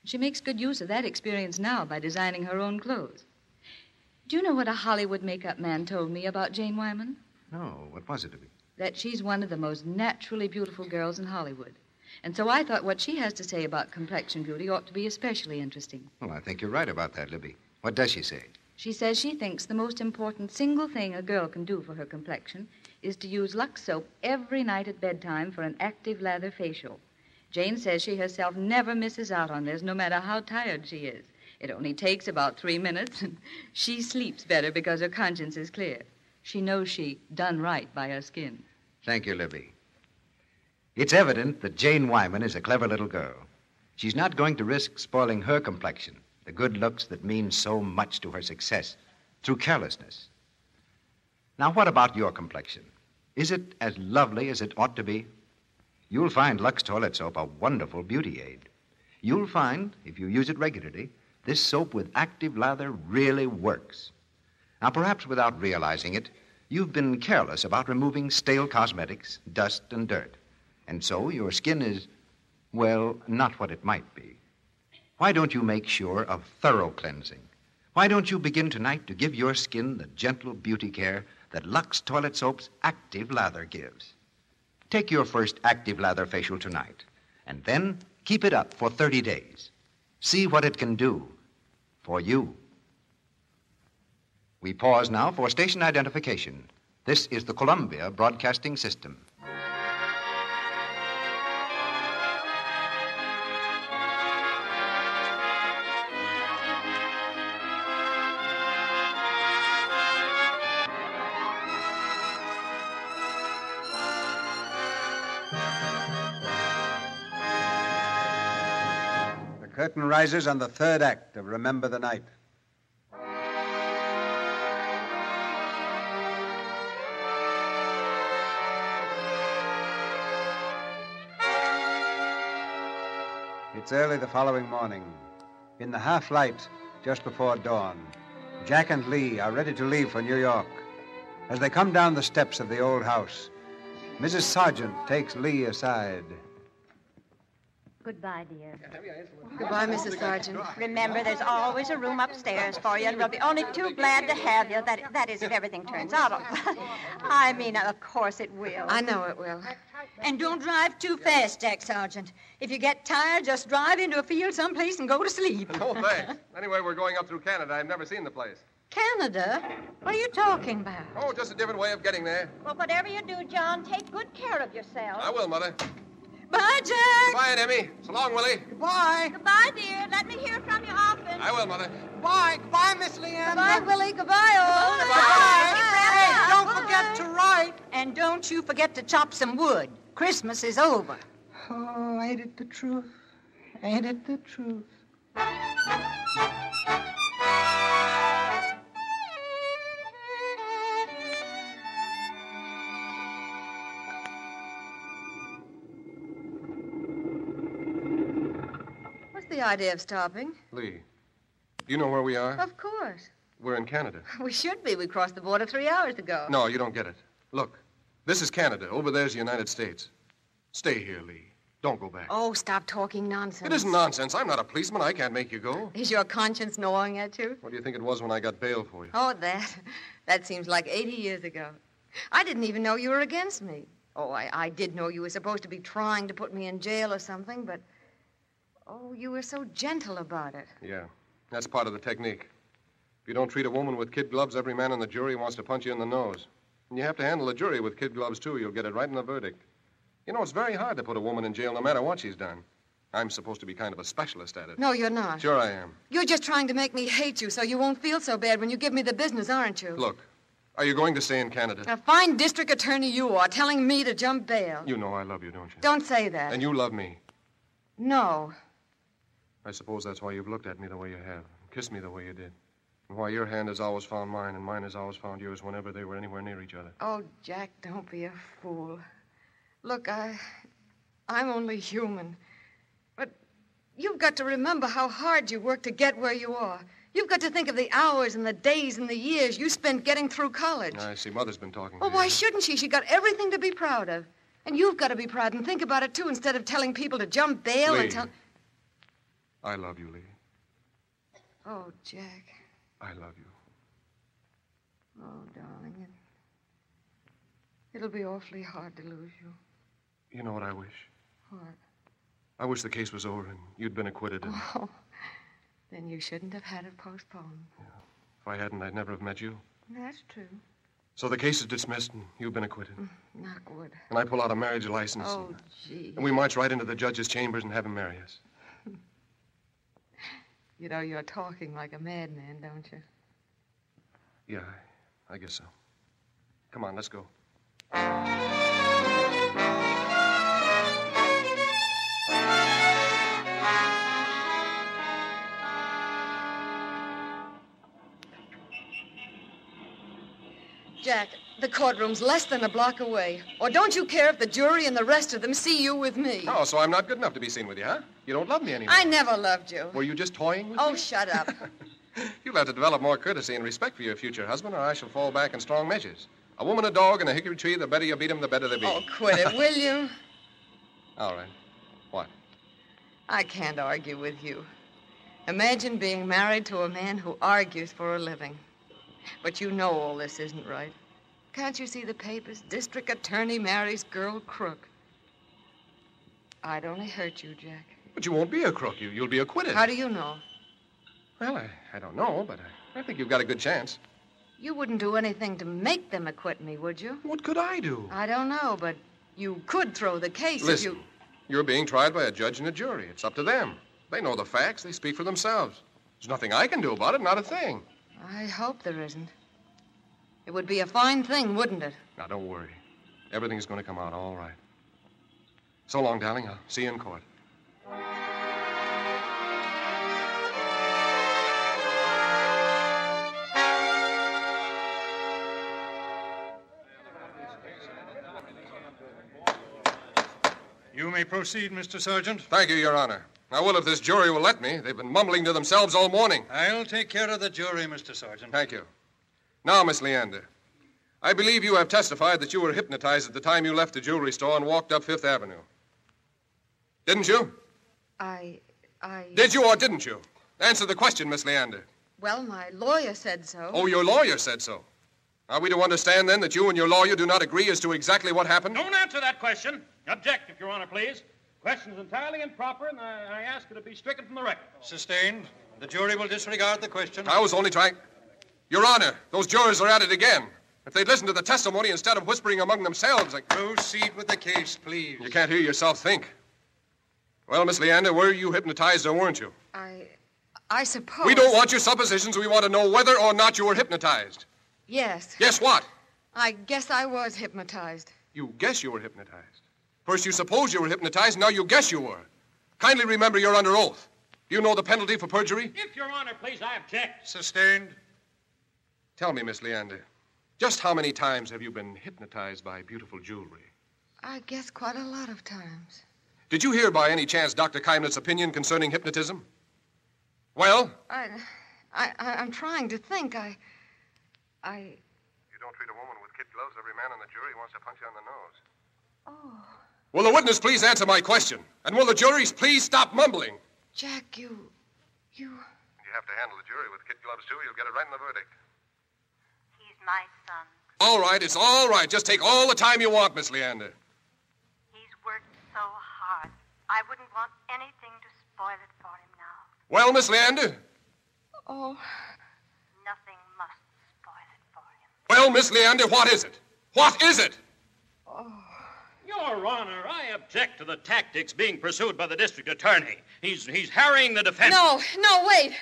She makes good use of that experience now by designing her own clothes. Do you know what a Hollywood makeup man told me about Jane Wyman? No, what was it to be? That she's one of the most naturally beautiful girls in Hollywood. And so I thought what she has to say about complexion beauty ought to be especially interesting. Well, I think you're right about that, Libby. What does she say? She says she thinks the most important single thing a girl can do for her complexion is to use Lux soap every night at bedtime for an active lather facial. Jane says she herself never misses out on this, no matter how tired she is. It only takes about three minutes, and she sleeps better because her conscience is clear. She knows she done right by her skin. Thank you, Libby. It's evident that Jane Wyman is a clever little girl. She's not going to risk spoiling her complexion, the good looks that mean so much to her success, through carelessness. Now, what about your complexion? Is it as lovely as it ought to be? You'll find Lux Toilet Soap a wonderful beauty aid. You'll find, if you use it regularly, this soap with active lather really works. Now, perhaps without realizing it, you've been careless about removing stale cosmetics, dust, and dirt. And so your skin is, well, not what it might be. Why don't you make sure of thorough cleansing? Why don't you begin tonight to give your skin the gentle beauty care that Lux Toilet Soap's Active Lather gives? Take your first Active Lather facial tonight, and then keep it up for thirty days. See what it can do for you. We pause now for station identification. This is the Columbia Broadcasting System. curtain rises on the third act of Remember the Night. It's early the following morning. In the half-light, just before dawn, Jack and Lee are ready to leave for New York. As they come down the steps of the old house, Missus Sargent takes Lee aside. Goodbye, dear. Goodbye, Missus Sargent. Remember, there's always a room upstairs for you, and we'll be only too glad to have you. That, that is, if everything turns out all right. I mean, of course it will. I know it will. And don't drive too fast, Jack Sargent. If you get tired, just drive into a field someplace and go to sleep. No, thanks. Anyway, we're going up through Canada. I've never seen the place. Canada? What are you talking about? Oh, just a different way of getting there. Well, whatever you do, John, take good care of yourself. I will, Mother. Bye, Jack. Bye, Aunt Emmy. So long, Willie. Goodbye. Goodbye, dear. Let me hear from you often. I will, Mother. Goodbye. Goodbye, Miss Leanne. Goodbye, Willie. Goodbye, all. Goodbye. Goodbye. Goodbye. Hey, don't Bye. forget to write. And don't you forget to chop some wood. Christmas is over. Oh, ain't it the truth? Ain't it the truth? The idea of stopping. Lee, you know where we are? Of course. We're in Canada. We should be. We crossed the border three hours ago. No, you don't get it. Look, this is Canada. Over there's the United States. Stay here, Lee. Don't go back. Oh, stop talking nonsense. It isn't nonsense. I'm not a policeman. I can't make you go. Is your conscience gnawing at you? What do you think it was when I got bail for you? Oh, that. That seems like eighty years ago. I didn't even know you were against me. Oh, I, I did know you were supposed to be trying to put me in jail or something, but... Oh, you were so gentle about it. Yeah, that's part of the technique. If you don't treat a woman with kid gloves, every man on the jury wants to punch you in the nose. And you have to handle a jury with kid gloves, too. You'll get it right in the verdict. You know, it's very hard to put a woman in jail no matter what she's done. I'm supposed to be kind of a specialist at it. No, you're not. Sure I am. You're just trying to make me hate you so you won't feel so bad when you give me the business, aren't you? Look, are you going to stay in Canada? A fine district attorney you are, telling me to jump bail. You know I love you, don't you? Don't say that. And you love me. No. I suppose that's why you've looked at me the way you have, and kissed me the way you did, and why your hand has always found mine and mine has always found yours whenever they were anywhere near each other. Oh, Jack, don't be a fool. Look, I, I'm only human, but you've got to remember how hard you work to get where you are. You've got to think of the hours and the days and the years you spent getting through college. I see. Mother's been talking to you. Well, why shouldn't she? She got everything to be proud of, and you've got to be proud and think about it, too, instead of telling people to jump bail and tell... I love you, Lee. Oh, Jack. I love you. Oh, darling, it, it'll be awfully hard to lose you. You know what I wish? What? I wish the case was over and you'd been acquitted. And... Oh, then you shouldn't have had it postponed. Yeah. If I hadn't, I'd never have met you. That's true. So the case is dismissed and you've been acquitted. Knock wood. And I pull out a marriage license. Oh, and, gee. And we march right into the judge's chambers and have him marry us. You know, you're talking like a madman, don't you? Yeah, I, I guess so. Come on, let's go. Jack, the courtroom's less than a block away. Or don't you care if the jury and the rest of them see you with me? Oh, so I'm not good enough to be seen with you, huh? You don't love me anymore. I never loved you. Were you just toying with me? Oh, shut up. You'll have to develop more courtesy and respect for your future husband, or I shall fall back in strong measures. A woman, a dog, and a hickory tree, the better you beat them, the better they be. Oh, quit it, will you? All right. What? I can't argue with you. Imagine being married to a man who argues for a living. But you know all this isn't right. Can't you see the papers? District attorney marries girl crook. I'd only hurt you, Jack. But you won't be a crook. You, you'll be acquitted. How do you know? Well, I, I don't know, but I, I think you've got a good chance. You wouldn't do anything to make them acquit me, would you? What could I do? I don't know, but you could throw the case. Listen, if you... you're being tried by a judge and a jury. It's up to them. They know the facts. They speak for themselves. There's nothing I can do about it, not a thing. I hope there isn't. It would be a fine thing, wouldn't it? Now, don't worry. Everything's going to come out all right. So long, darling. I'll see you in court. proceed, Mister Sergeant. Thank you, Your Honor. I will if this jury will let me. They've been mumbling to themselves all morning. I'll take care of the jury, Mister Sergeant. Thank you. Now, Miss Leander, I believe you have testified that you were hypnotized at the time you left the jewelry store and walked up Fifth Avenue. Didn't you? I... I... Did you or didn't you? Answer the question, Miss Leander. Well, my lawyer said so. Oh, your lawyer said so. Are we to understand, then, that you and your lawyer do not agree as to exactly what happened? Don't answer that question. Object, if Your Honor, please. Question's entirely improper, and I, I ask it to be stricken from the record. Sustained. The jury will disregard the question. I was only trying... Your Honor, those jurors are at it again. If they'd listened to the testimony instead of whispering among themselves... I... Proceed with the case, please. You can't hear yourself think. Well, Miss Leander, were you hypnotized or weren't you? I... I suppose... We don't want your suppositions. We want to know whether or not you were hypnotized. Yes. Guess what? I guess I was hypnotized. You guess you were hypnotized. First you suppose you were hypnotized, now you guess you were. Kindly remember you're under oath. Do you know the penalty for perjury? If Your Honor, please, I object. Sustained. Tell me, Miss Leander, just how many times have you been hypnotized by beautiful jewelry? I guess quite a lot of times. Did you hear by any chance Doctor Kindness' opinion concerning hypnotism? Well? I, I, I'm trying to think. I... I... You don't treat a woman with kid gloves. Every man on the jury wants to punch you on the nose. Oh. Will the witness please answer my question? And will the jury please stop mumbling? Jack, you... you... You have to handle the jury with kid gloves, too. You'll get it right in the verdict. He's my son. All right, it's all right. Just take all the time you want, Miss Leander. He's worked so hard. I wouldn't want anything to spoil it for him now. Well, Miss Leander? Oh... Well, Miss Leander, what is it? What is it? Oh. Your Honor, I object to the tactics being pursued by the district attorney. He's he's harrying the defense. No, no, wait. Wait,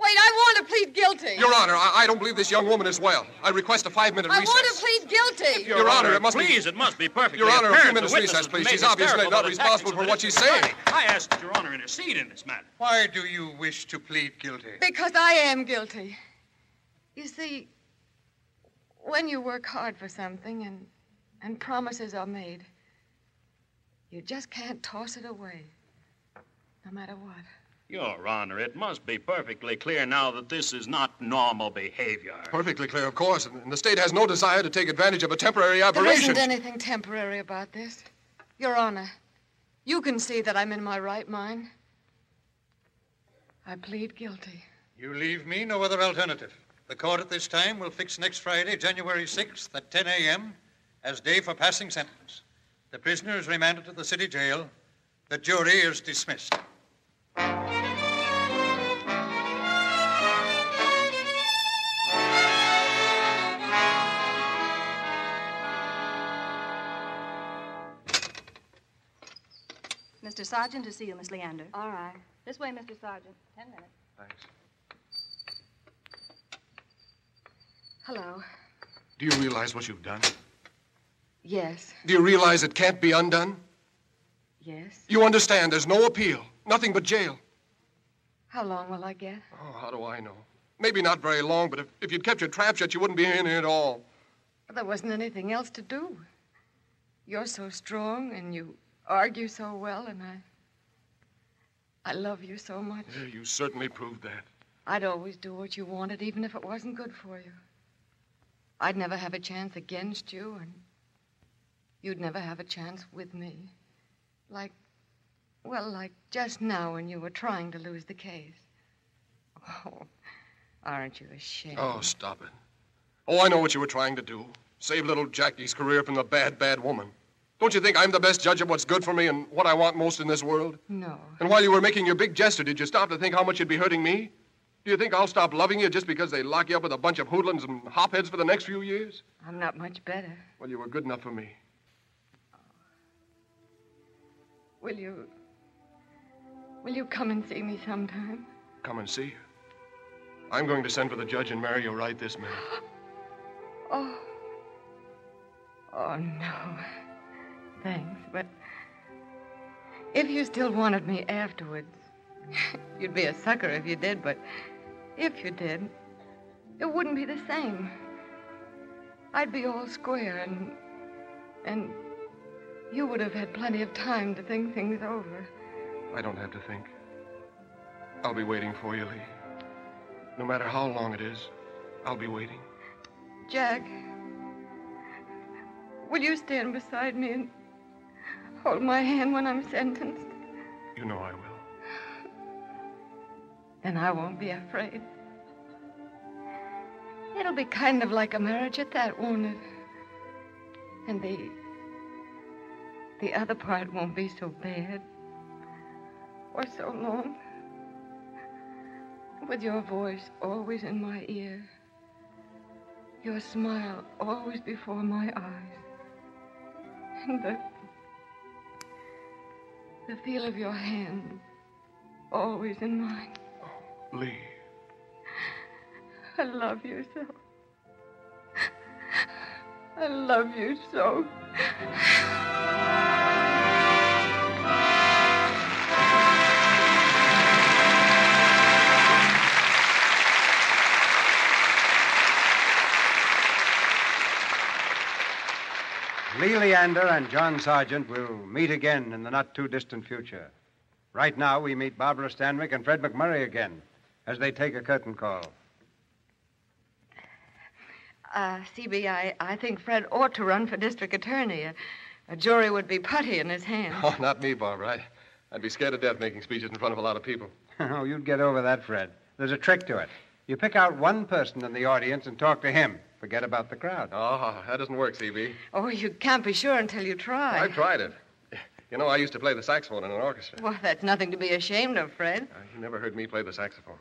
I want to plead guilty. Your Honor, I, I don't believe this young woman is well. I request a five-minute recess. I want to plead guilty. If your your Honor, Honor, it must please, be... Please, it must be perfectly Your Honor, a few minutes recess, please. She's obviously not responsible for what she's saying. I ask that Your Honor intercede in this matter. Why do you wish to plead guilty? Because I am guilty. You see... When you work hard for something and, and promises are made, you just can't toss it away, no matter what. Your Honor, it must be perfectly clear now that this is not normal behavior. Perfectly clear, of course, and the state has no desire to take advantage of a temporary aberration. There isn't anything temporary about this. Your Honor, you can see that I'm in my right mind. I plead guilty. You leave me no other alternative. The court at this time will fix next Friday, January sixth, at ten a.m., as day for passing sentence. The prisoner is remanded to the city jail. The jury is dismissed. Mister Sergeant, to see you, Miss Leander. All right. This way, Mister Sergeant. Ten minutes. Thanks. Hello. Do you realize what you've done? Yes. Do you realize it can't be undone? Yes. You understand there's no appeal, nothing but jail. How long will I get? Oh, how do I know? Maybe not very long, but if, if you'd kept your trap shut, you wouldn't be in here at all. Well, there wasn't anything else to do. You're so strong, and you argue so well, and I... I love you so much. Yeah, you certainly proved that. I'd always do what you wanted, even if it wasn't good for you. I'd never have a chance against you, and you'd never have a chance with me. Like, well, like just now when you were trying to lose the case. Oh, aren't you ashamed? Oh, stop it. Oh, I know what you were trying to do. Save little Jackie's career from the bad, bad woman. Don't you think I'm the best judge of what's good for me and what I want most in this world? No. And while you were making your big gesture, did you stop to think how much you'd be hurting me? Do you think I'll stop loving you just because they lock you up with a bunch of hoodlums and hopheads for the next few years? I'm not much better. Well, you were good enough for me. Will you... Will you come and see me sometime? Come and see you? I'm going to send for the judge and marry you right this minute. Oh. Oh, no. Thanks, but... If you still wanted me afterwards... You'd be a sucker if you did, but... If you did, it wouldn't be the same. I'd be all square and... and... You would have had plenty of time to think things over. I don't have to think. I'll be waiting for you, Lee. No matter how long it is, I'll be waiting. Jack, will you stand beside me and hold my hand when I'm sentenced? You know I will. Then I won't be afraid. It'll be kind of like a marriage at that, won't it? And the... the other part won't be so bad. Or so long. With your voice always in my ear. Your smile always before my eyes. And the... the feel of your hand always in mine. Oh, Lee. I love you so. I love you so. Lee Leander and John Sargent will meet again in the not-too-distant future. Right now, we meet Barbara Stanwyck and Fred McMurray again as they take a curtain call. Uh, C B, I, I think Fred ought to run for district attorney. A, a jury would be putty in his hands. Oh, not me, Barbara. I, I'd be scared to death making speeches in front of a lot of people. Oh, you'd get over that, Fred. There's a trick to it. You pick out one person in the audience and talk to him. Forget about the crowd. Oh, that doesn't work, C B. Oh, you can't be sure until you try. Well, I've tried it. You know, I used to play the saxophone in an orchestra. Well, that's nothing to be ashamed of, Fred. Uh, you never heard me play the saxophone.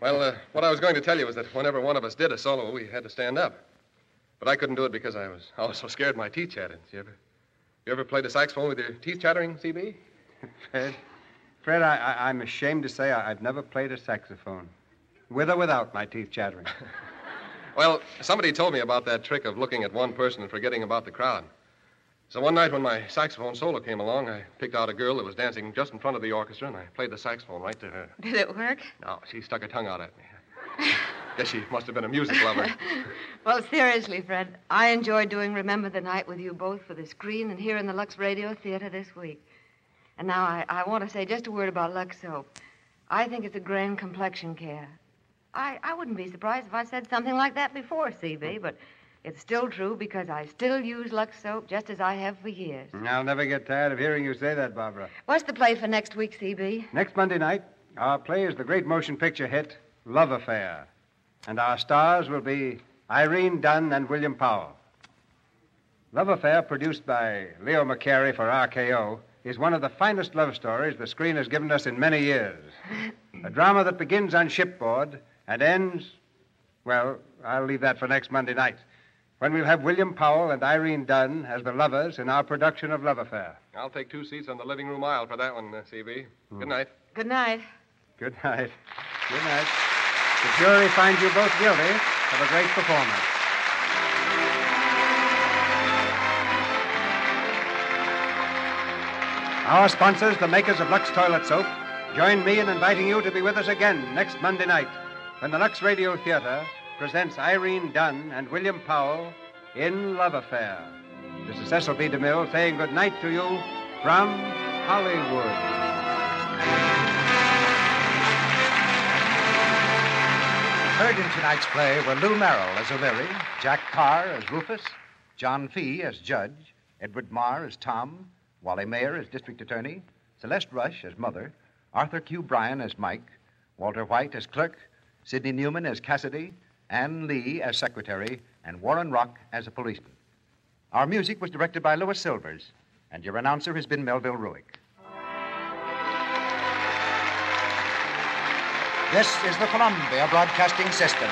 Well, uh, what I was going to tell you was that whenever one of us did a solo, we had to stand up. But I couldn't do it because I was, I was so scared my teeth chattered. You ever, you ever played a saxophone with your teeth chattering, C B? Fred, Fred, I, I, I'm ashamed to say I, I've never played a saxophone. With or without my teeth chattering. Well, somebody told me about that trick of looking at one person and forgetting about the crowd. So one night when my saxophone solo came along, I picked out a girl that was dancing just in front of the orchestra, and I played the saxophone right to her. Did it work? No, she stuck her tongue out at me. Guess she must have been a music lover. Well, seriously, Fred, I enjoyed doing Remember the Night with you both for the screen and here in the Lux Radio Theater this week. And now I, I want to say just a word about Lux Soap. I think it's a grand complexion care. I, I wouldn't be surprised if I said something like that before, C B, but it's still true because I still use Lux Soap just as I have for years. I'll never get tired of hearing you say that, Barbara. What's the play for next week, C B? Next Monday night, our play is the great motion picture hit, Love Affair. And our stars will be Irene Dunne and William Powell. Love Affair, produced by Leo McCarey for R K O, is one of the finest love stories the screen has given us in many years. A drama that begins on shipboard and ends, well, I'll leave that for next Monday night, when we'll have William Powell and Irene Dunne as the lovers in our production of Love Affair. I'll take two seats on the living room aisle for that one, uh, C B. Mm. Good night. Good night. Good night. Good night. The jury finds you both guilty of a great performance. Our sponsors, the makers of Lux Toilet Soap, join me in inviting you to be with us again next Monday night, when the Lux Radio Theater presents Irene Dunne and William Powell in Love Affair. This is Cecil B. DeMille saying good night to you from Hollywood. Heard in tonight's play were Lou Merrill as O'Leary, Jack Carr as Rufus, John Fee as Judge, Edward Marr as Tom, Wally Mayer as District Attorney, Celeste Rush as Mother, Arthur Q. Bryan as Mike, Walter White as Clerk, Sidney Newman as Cassidy, Ann Lee as secretary, and Warren Rock as a policeman. Our music was directed by Louis Silvers, and your announcer has been Melville Ruick. This is the Columbia Broadcasting System.